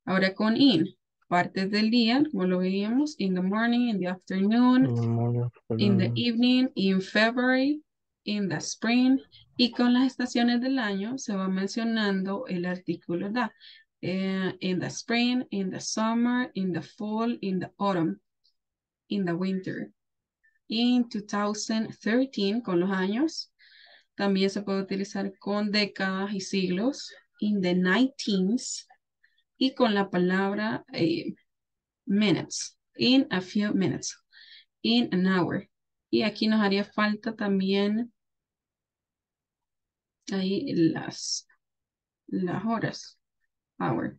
Ahora con in, partes del día, como lo veíamos, in the morning, in the afternoon, in the evening, in February, in the spring. Y con las estaciones del año se va mencionando el artículo da. In the spring, in the summer, in the fall, in the autumn, in the winter. In 2013, con los años, también se puede utilizar con décadas y siglos, in the 19s. Y con la palabra minutes, in a few minutes, in an hour. Y aquí nos haría falta también ahí las horas, hour,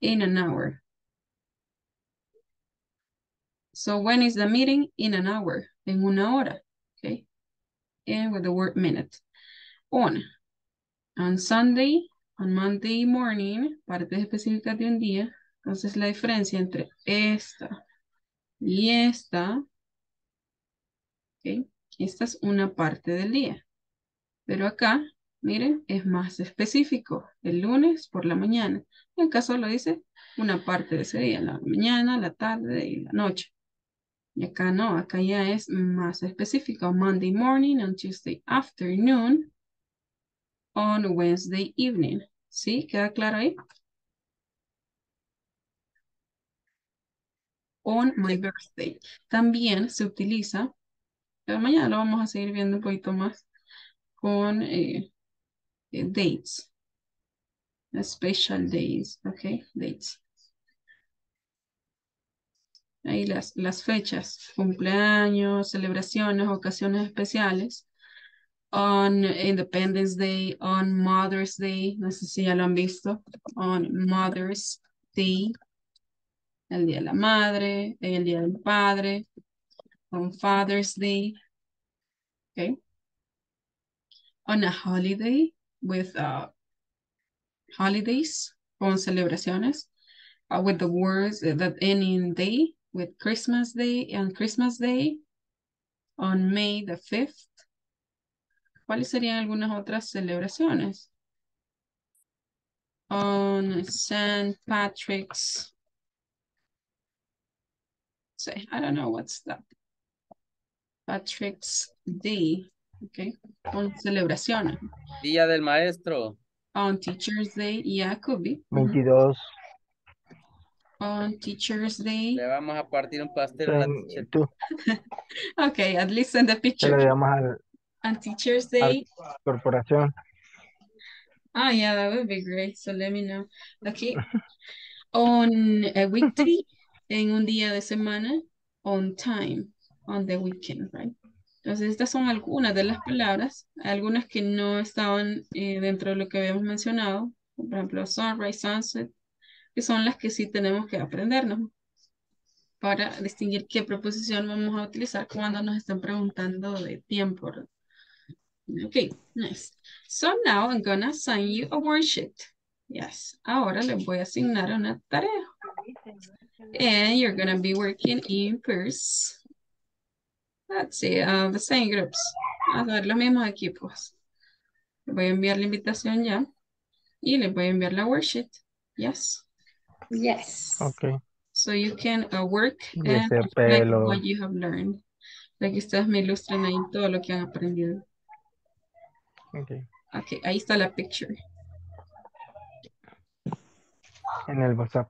in an hour. So when is the meeting? In an hour, en una hora, okay? And with the word minute. On Sunday, on Monday morning, partes específicas de un día. Entonces la diferencia entre esta y esta, okay, esta es una parte del día. Pero acá, miren, es más específico. El lunes por la mañana. En caso lo dice una parte de ese día, la mañana, la tarde y la noche. Y acá no, acá ya es más específico. On Monday morning, on Tuesday afternoon, on Wednesday evening. ¿Sí? ¿Queda claro ahí? On my birthday. También se utiliza, pero mañana lo vamos a seguir viendo un poquito más, con dates. Special days, ok, dates. Ahí las fechas, cumpleaños, celebraciones, ocasiones especiales. On Independence Day, on Mother's Day, no sé si ya lo han visto, on Mother's Day, el Día de la Madre, el Día del Padre, on Father's Day, okay. On a holiday, with holidays, con celebraciones, with the words that end in day, with Christmas Day and Christmas Day, on May the 5th, ¿Cuáles serían algunas otras celebraciones? On St. Patrick's. Say, I don't know what's that. Patrick's Day. Okay. On celebraciones. Día del Maestro. On Teacher's Day. Yeah, could be. 22. On Teacher's Day. Le vamos a partir un pastel a la teacher. Okay, at least in the picture. And Teacher's Day. Corporación. Ah, yeah, that would be great. So let me know. Okay. On a weekday, en un día de semana, on time, on the weekend, right? Entonces, estas son algunas de las palabras, algunas que no estaban dentro de lo que habíamos mencionado, por ejemplo, sunrise, sunset, que son las que sí tenemos que aprendernos para distinguir qué preposición vamos a utilizar cuando nos están preguntando de tiempo, ¿verdad? Okay, nice. So now I'm gonna assign you a worksheet. Yes, ahora les voy a asignar una tarea. And you're gonna be working in pairs. Let's see, the same groups. A ver, los mismos equipos. Les voy a enviar la invitación ya. Y les voy a enviar la worksheet. Yes. Yes. Okay. So you can work and like what you have learned. Like ustedes me ilustran ahí todo lo que han aprendido. Okay. Okay, ahí está la picture. En el WhatsApp.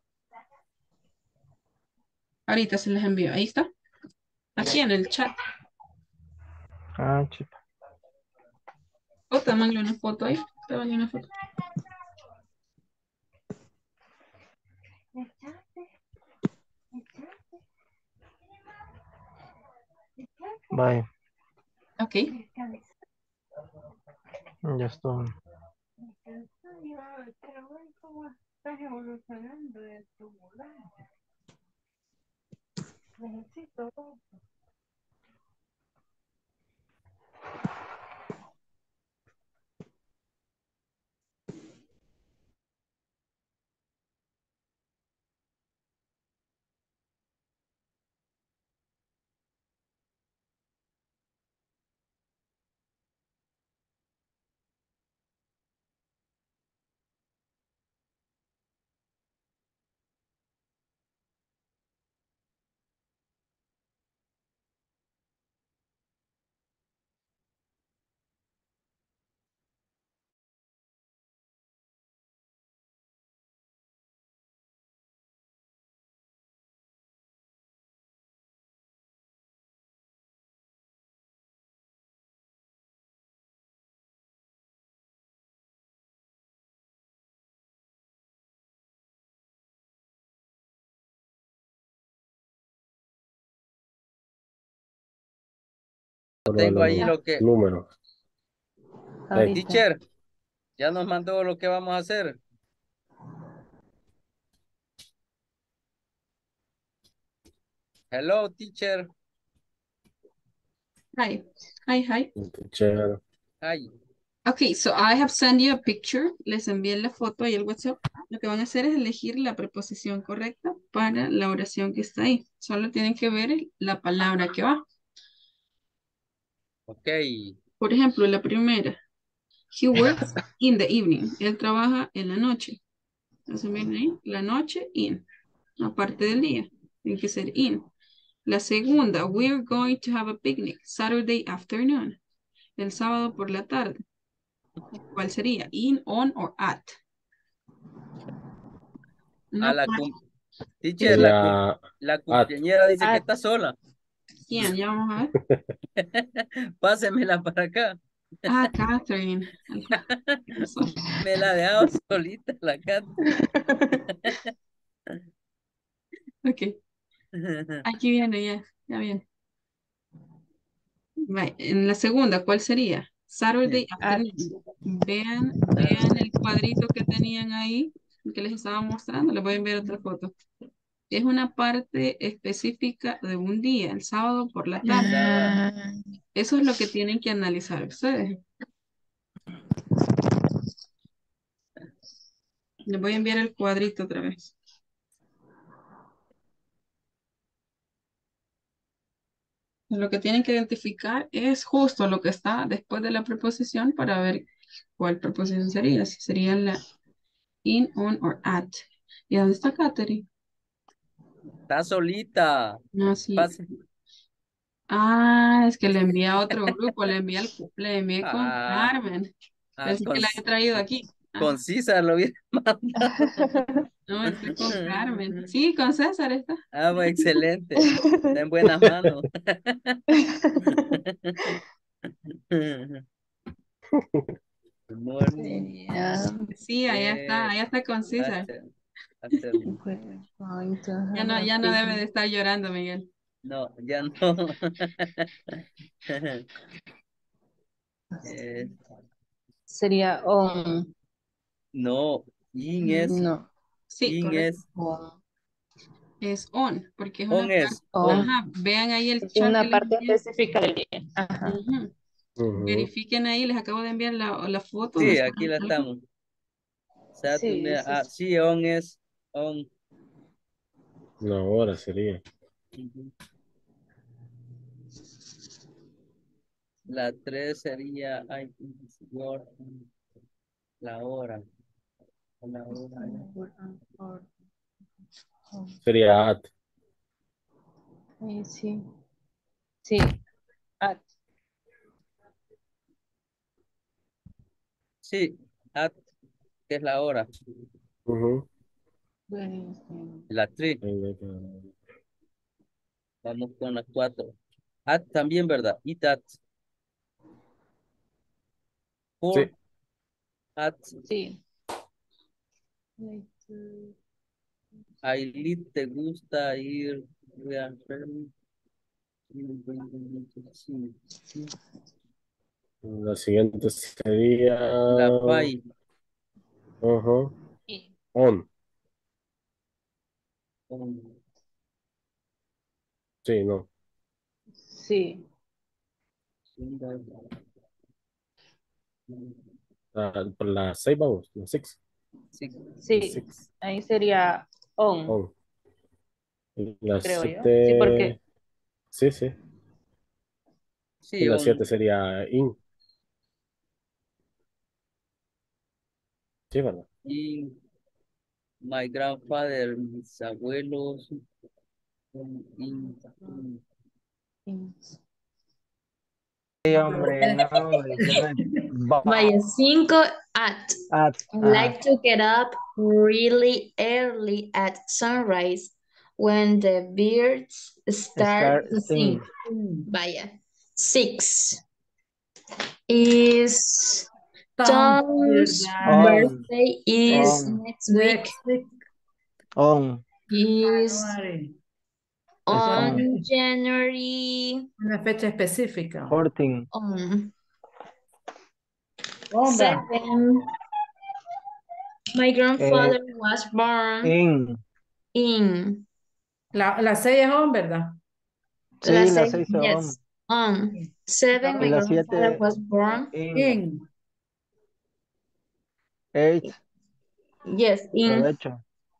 Ahorita se les envío. Ahí está. Aquí en el chat. Ah, chica. O tomanle una foto ahí. Tomanle una foto. Bye. Okay. Ya estoy. Tengo ahí lo que... Número. El teacher, ya nos mandó lo que vamos a hacer. Hello, teacher. Hi. Hi, hi. Teacher. Hi. Okay, so I have sent you a picture. Les envié la foto y el WhatsApp. Lo que van a hacer es elegir la preposición correcta para la oración que está ahí. Solo tienen que ver la palabra que va. Okay. Por ejemplo, la primera. He works in the evening. Él trabaja en la noche. Entonces, miren ahí, la noche, in. Aparte del día, tiene que ser in. La segunda, we're going to have a picnic Saturday afternoon. El sábado por la tarde. ¿Cuál sería? In, on, or at. No, a la, teacher, la cumpleañera dice que está sola. ¿Quién? Ya vamos a ver. Pásemela para acá. Ah, Catherine. Me la dejaba solita la Catherine. Ok. Aquí viene ya. Ya viene. Right. En la segunda, ¿cuál sería? Saturday afternoon. Vean el cuadrito que tenían ahí, que les estaba mostrando. Les voy a enviar otra foto. Es una parte específica de un día, el sábado por la tarde. Eso es lo que tienen que analizar ustedes. Les voy a enviar el cuadrito otra vez. Lo que tienen que identificar es justo lo que está después de la preposición para ver cuál preposición sería. Si sería la in, on, or at. ¿Y dónde está Catherine? Está solita. No, sí. Ah, es que le envié a otro grupo, le envié con Carmen. Pensé que la he traído aquí. Con César lo hubiera mandado. No, estoy con Carmen. Sí, con César está. Ah, pues, excelente. Está en buenas manos. Sí, allá está con César. Ya no debe de estar llorando, Miguel. No, ya no. Sería on. No, in es. No. Sí, in es. On. Es on, porque es on una es. Parte, ajá, vean ahí el chat. Una parte específica del día. Ajá. Verifiquen ahí, les acabo de enviar la foto. Sí, aquí la estamos. Sí, on es. On. La hora sería. La 3 sería la hora. Sería at. Sí. Sí, at. Sí, at, que es la hora. Uh-huh. La 3. Vamos con las 4. At también, ¿verdad? It at. Four. Sí. At. Sí. Ailit, ¿te gusta ir a enfermo? La siguiente sería... La pay. Uh-huh. Sí. On. On. Sí, no. Sí. Por la 6 vamos, la 6. Sí. Sí, ahí sería on. On. La creo siete... yo. Sí, porque... sí, sí. Sí, y la 7 sería in. Sí, ¿verdad? In. My grandfather, mis abuelos. In. In. Sí, hombre, no. My 5 at. At. Like to get up really early at sunrise when the birds start to sing. Vaya. 6 is Tom's birthday is next week. On. Is on January. Una fecha específica. 14. On. 7. My grandfather was born. In. In. La 6 es on, ¿verdad? Sí, la 6 es yes. On. 7, my grandfather was born. In. 8. Yes, in.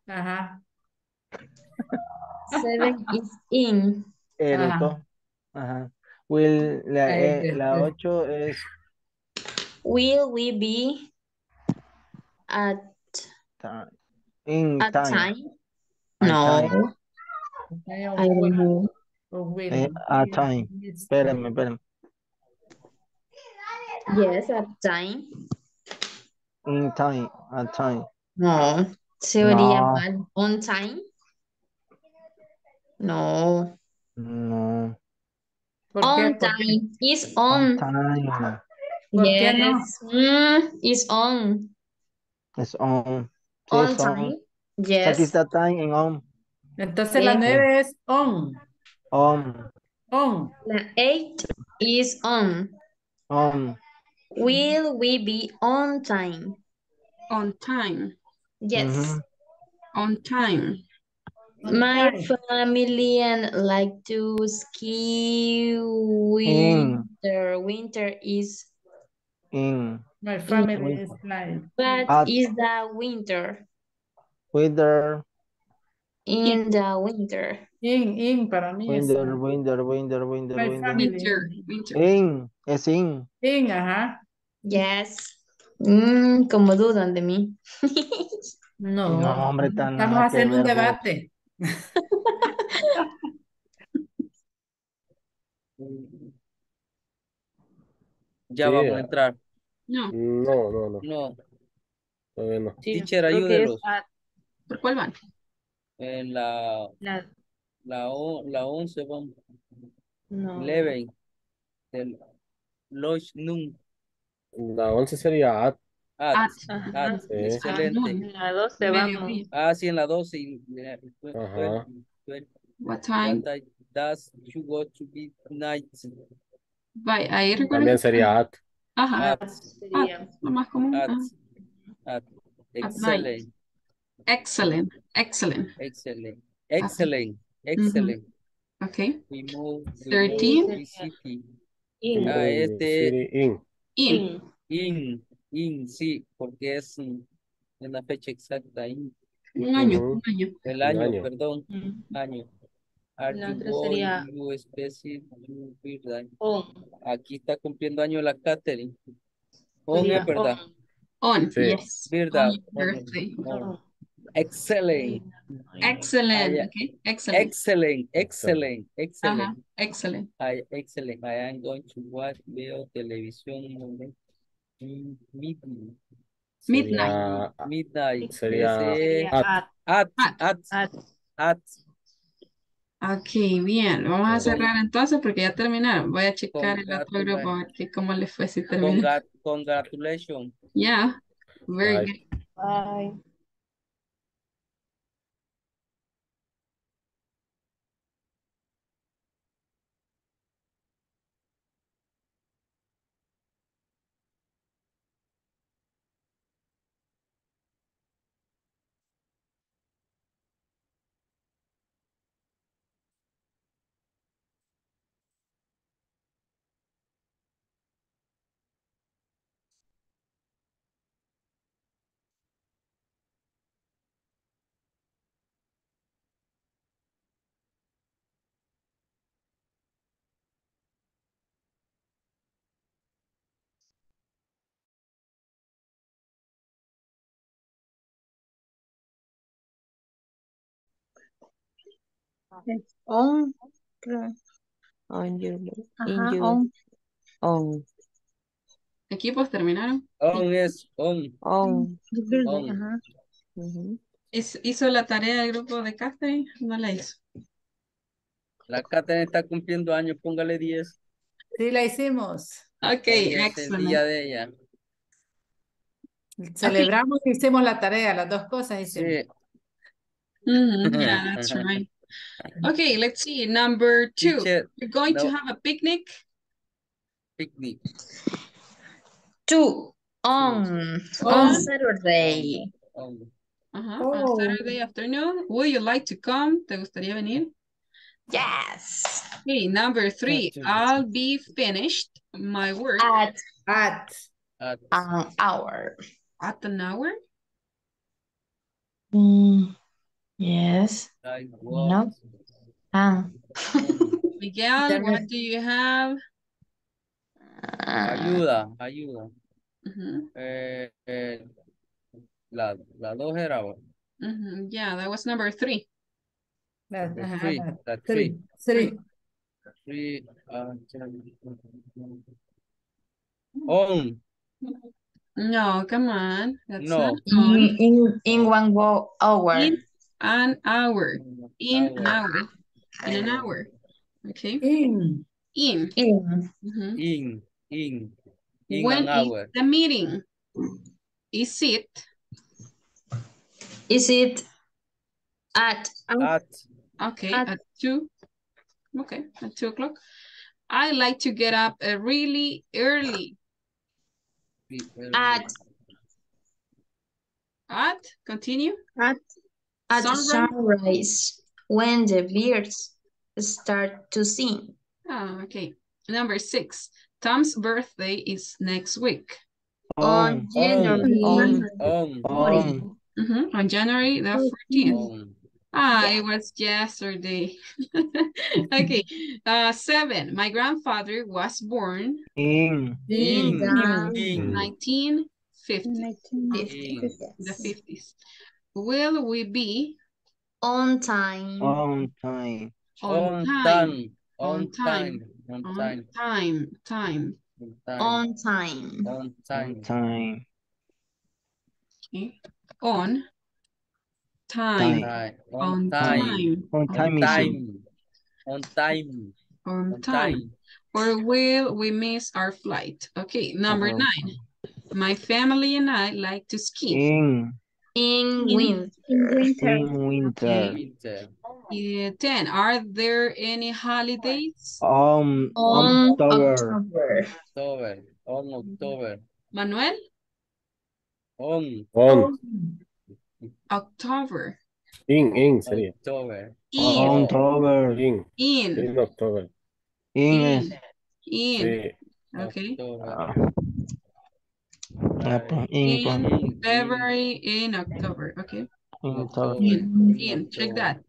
Ajá. 7 is in. Ajá. Ajá. Will, la 8 es... Will we be at time? In at time. Time? No. Time. I don't know. At time. Espérame, espérame. Yes, at time. In time, at time. No. Sería no. Mal. On time. No. No. On time. Is on. Time. Yes. No? Is on. It's on. Sí, on time. On. Yes. Aquí está time en on. Entonces yes. La 9 es on. On. On. La 8 is on. On. Will we be on time? On time. Yes. Mm-hmm. On time. My family and like to ski winter. In. Winter is in. My family is like. But at. Is the winter? Winter. In the winter. In para mí winter, es. Winter. My family. Winter. In, es in. In, ajá. Yes. Como dudan de mí. No. No, hombre, tan. Estamos haciendo un debate. Ya vamos a entrar. No. Todavía no. Sí, teacher, ayúdenos. ¿Por cuál van? En la 11 vamos. No. 11. El Lodge Noon. La 11 sería at. At. Excelente. En la 12 vamos. Sí, en la 12. Ajá. What time? Does you go to be night? Bye. Ahí también sería at. Ajá. At. Sería lo más común. At. Excelente. Excellent. Okay. We move 13. In. In, sí, porque es en la fecha exacta. In. El año, perdón. Año. La otra sería... Aquí está cumpliendo año la Catherine. On, ¿verdad? On, yes. ¿Verdad? On. Excellent. Excellent. Okay. Excellent. Excellent. Excellent. Excellent. Uh-huh. Excellent. Excellent. I am going to watch video television in midnight. Midnight. Midnight. At. Ok, bien. Vamos a cerrar entonces porque ya terminaron. Voy a checar el otro grupo a ver cómo les fue si terminó. Congratulations. Yeah. Very good. Bye. It's on your on. ¿Equipos terminaron? Oh, yes, on. ¿Hizo la tarea el grupo de Catherine? No la hizo. La Catherine está cumpliendo años, póngale 10. Sí, la hicimos. Ok, excelente. El día de ella. Celebramos y hicimos la tarea, las dos cosas hicimos. Sí. Yeah, that's right. Okay, let's see. Number 2. Teacher, you're going to have a picnic. Picnic. On Saturday. On Saturday afternoon. Would you like to come? ¿Te gustaría venir? Yes. Okay, number 3. I'll be finished my work at an hour. At an hour? Yes. No. Miguel, what do you have? Ayuda. La dos era. Yeah, that was number 3. Three. No, come on. That's no. In 1 hour. In an hour, okay. In when an hour. Is the meeting? Is it at 2? Okay, at 2 o'clock. I like to get up really early. At sunrise, when the birds start to sing. Oh, okay. Number 6. Tom's birthday is next week. On January. On January the 14th. It was yesterday. Okay. 7. My grandfather was born in 1950s. The 50s. Will we be on time? On time. Or will we miss our flight? Okay, number 9. My family and I like to ski. In winter. Yeah, 10. Are there any holidays? On October. Manuel? October. Okay. In February, in October, okay. Check that.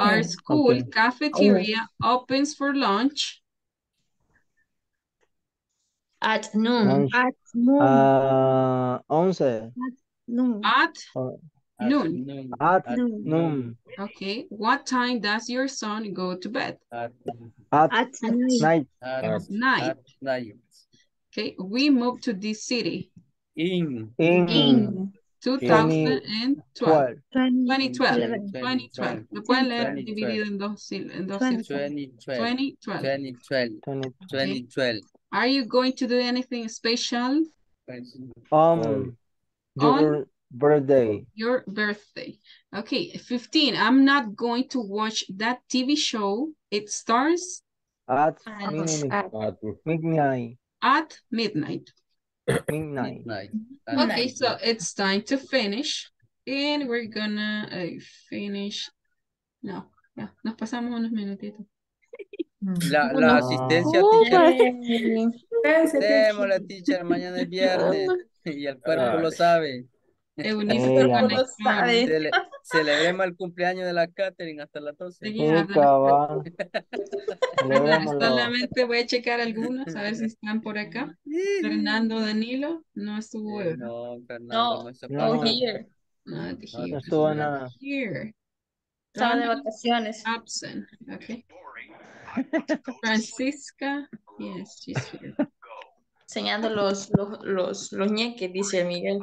Our school cafeteria opens for lunch at noon. At noon. At Noon. At noon. Okay. What time does your son go to bed? At night. At night. Night. Okay. We moved to this city. In 2012. 2012. Lo pueden leer dividido en dos sílabas. 2012. Are you going to do anything special? Your birthday. Your birthday. Okay. 15. I'm not going to watch that TV show. It starts at midnight. Midnight. Okay, so it's time to finish. And we're gonna finish. No, ya, nos pasamos unos minutitos. La asistencia, teacher. Démosle, teacher, mañana es viernes. Y el cuerpo lo sabe. Eunice lo sabe. Celebremos el cumpleaños de la Catherine hasta las 12. Sí, solamente voy a checar algunos, a ver si están por acá. Fernando Danilo no estuvo. No, Fernando no here. No estuvo nada. Estaba de vacaciones. Absent. Okay. Francisca, yes, she's here. Enseñando los ñeques, dice Miguel.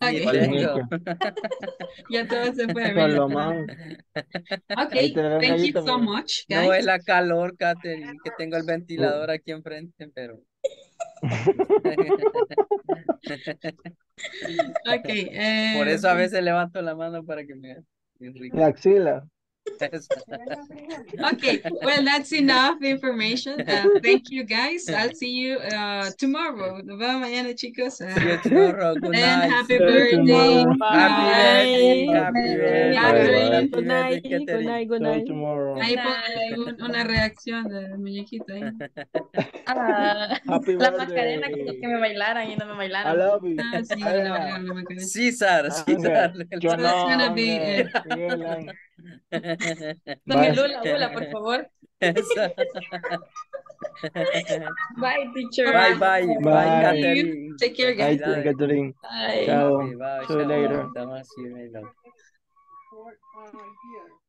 Okay. Ya todo se fue. Okay, thank you so much, guys. No es la calor, Catherine, que tengo el ventilador aquí enfrente, pero... Okay. Por eso a veces levanto la mano para que me... La axila. Okay, well, that's enough information. Thank you, guys. I'll see you tomorrow. Mañana, chicos. Tomorrow. Good night. Happy birthday. Happy birthday. Good night. Good night. Good night. Ahí pongo una reacción del muñequito ahí. La Macarena que me bailaran y no me bailaran. I love you. Sí, la Macarena. Cesar. That's gonna be it. Dame Lula, por favor. Bye, teacher. Bye. Catherine. Take care, guys. Bye, Catherine. Bye. Ciao. See you later.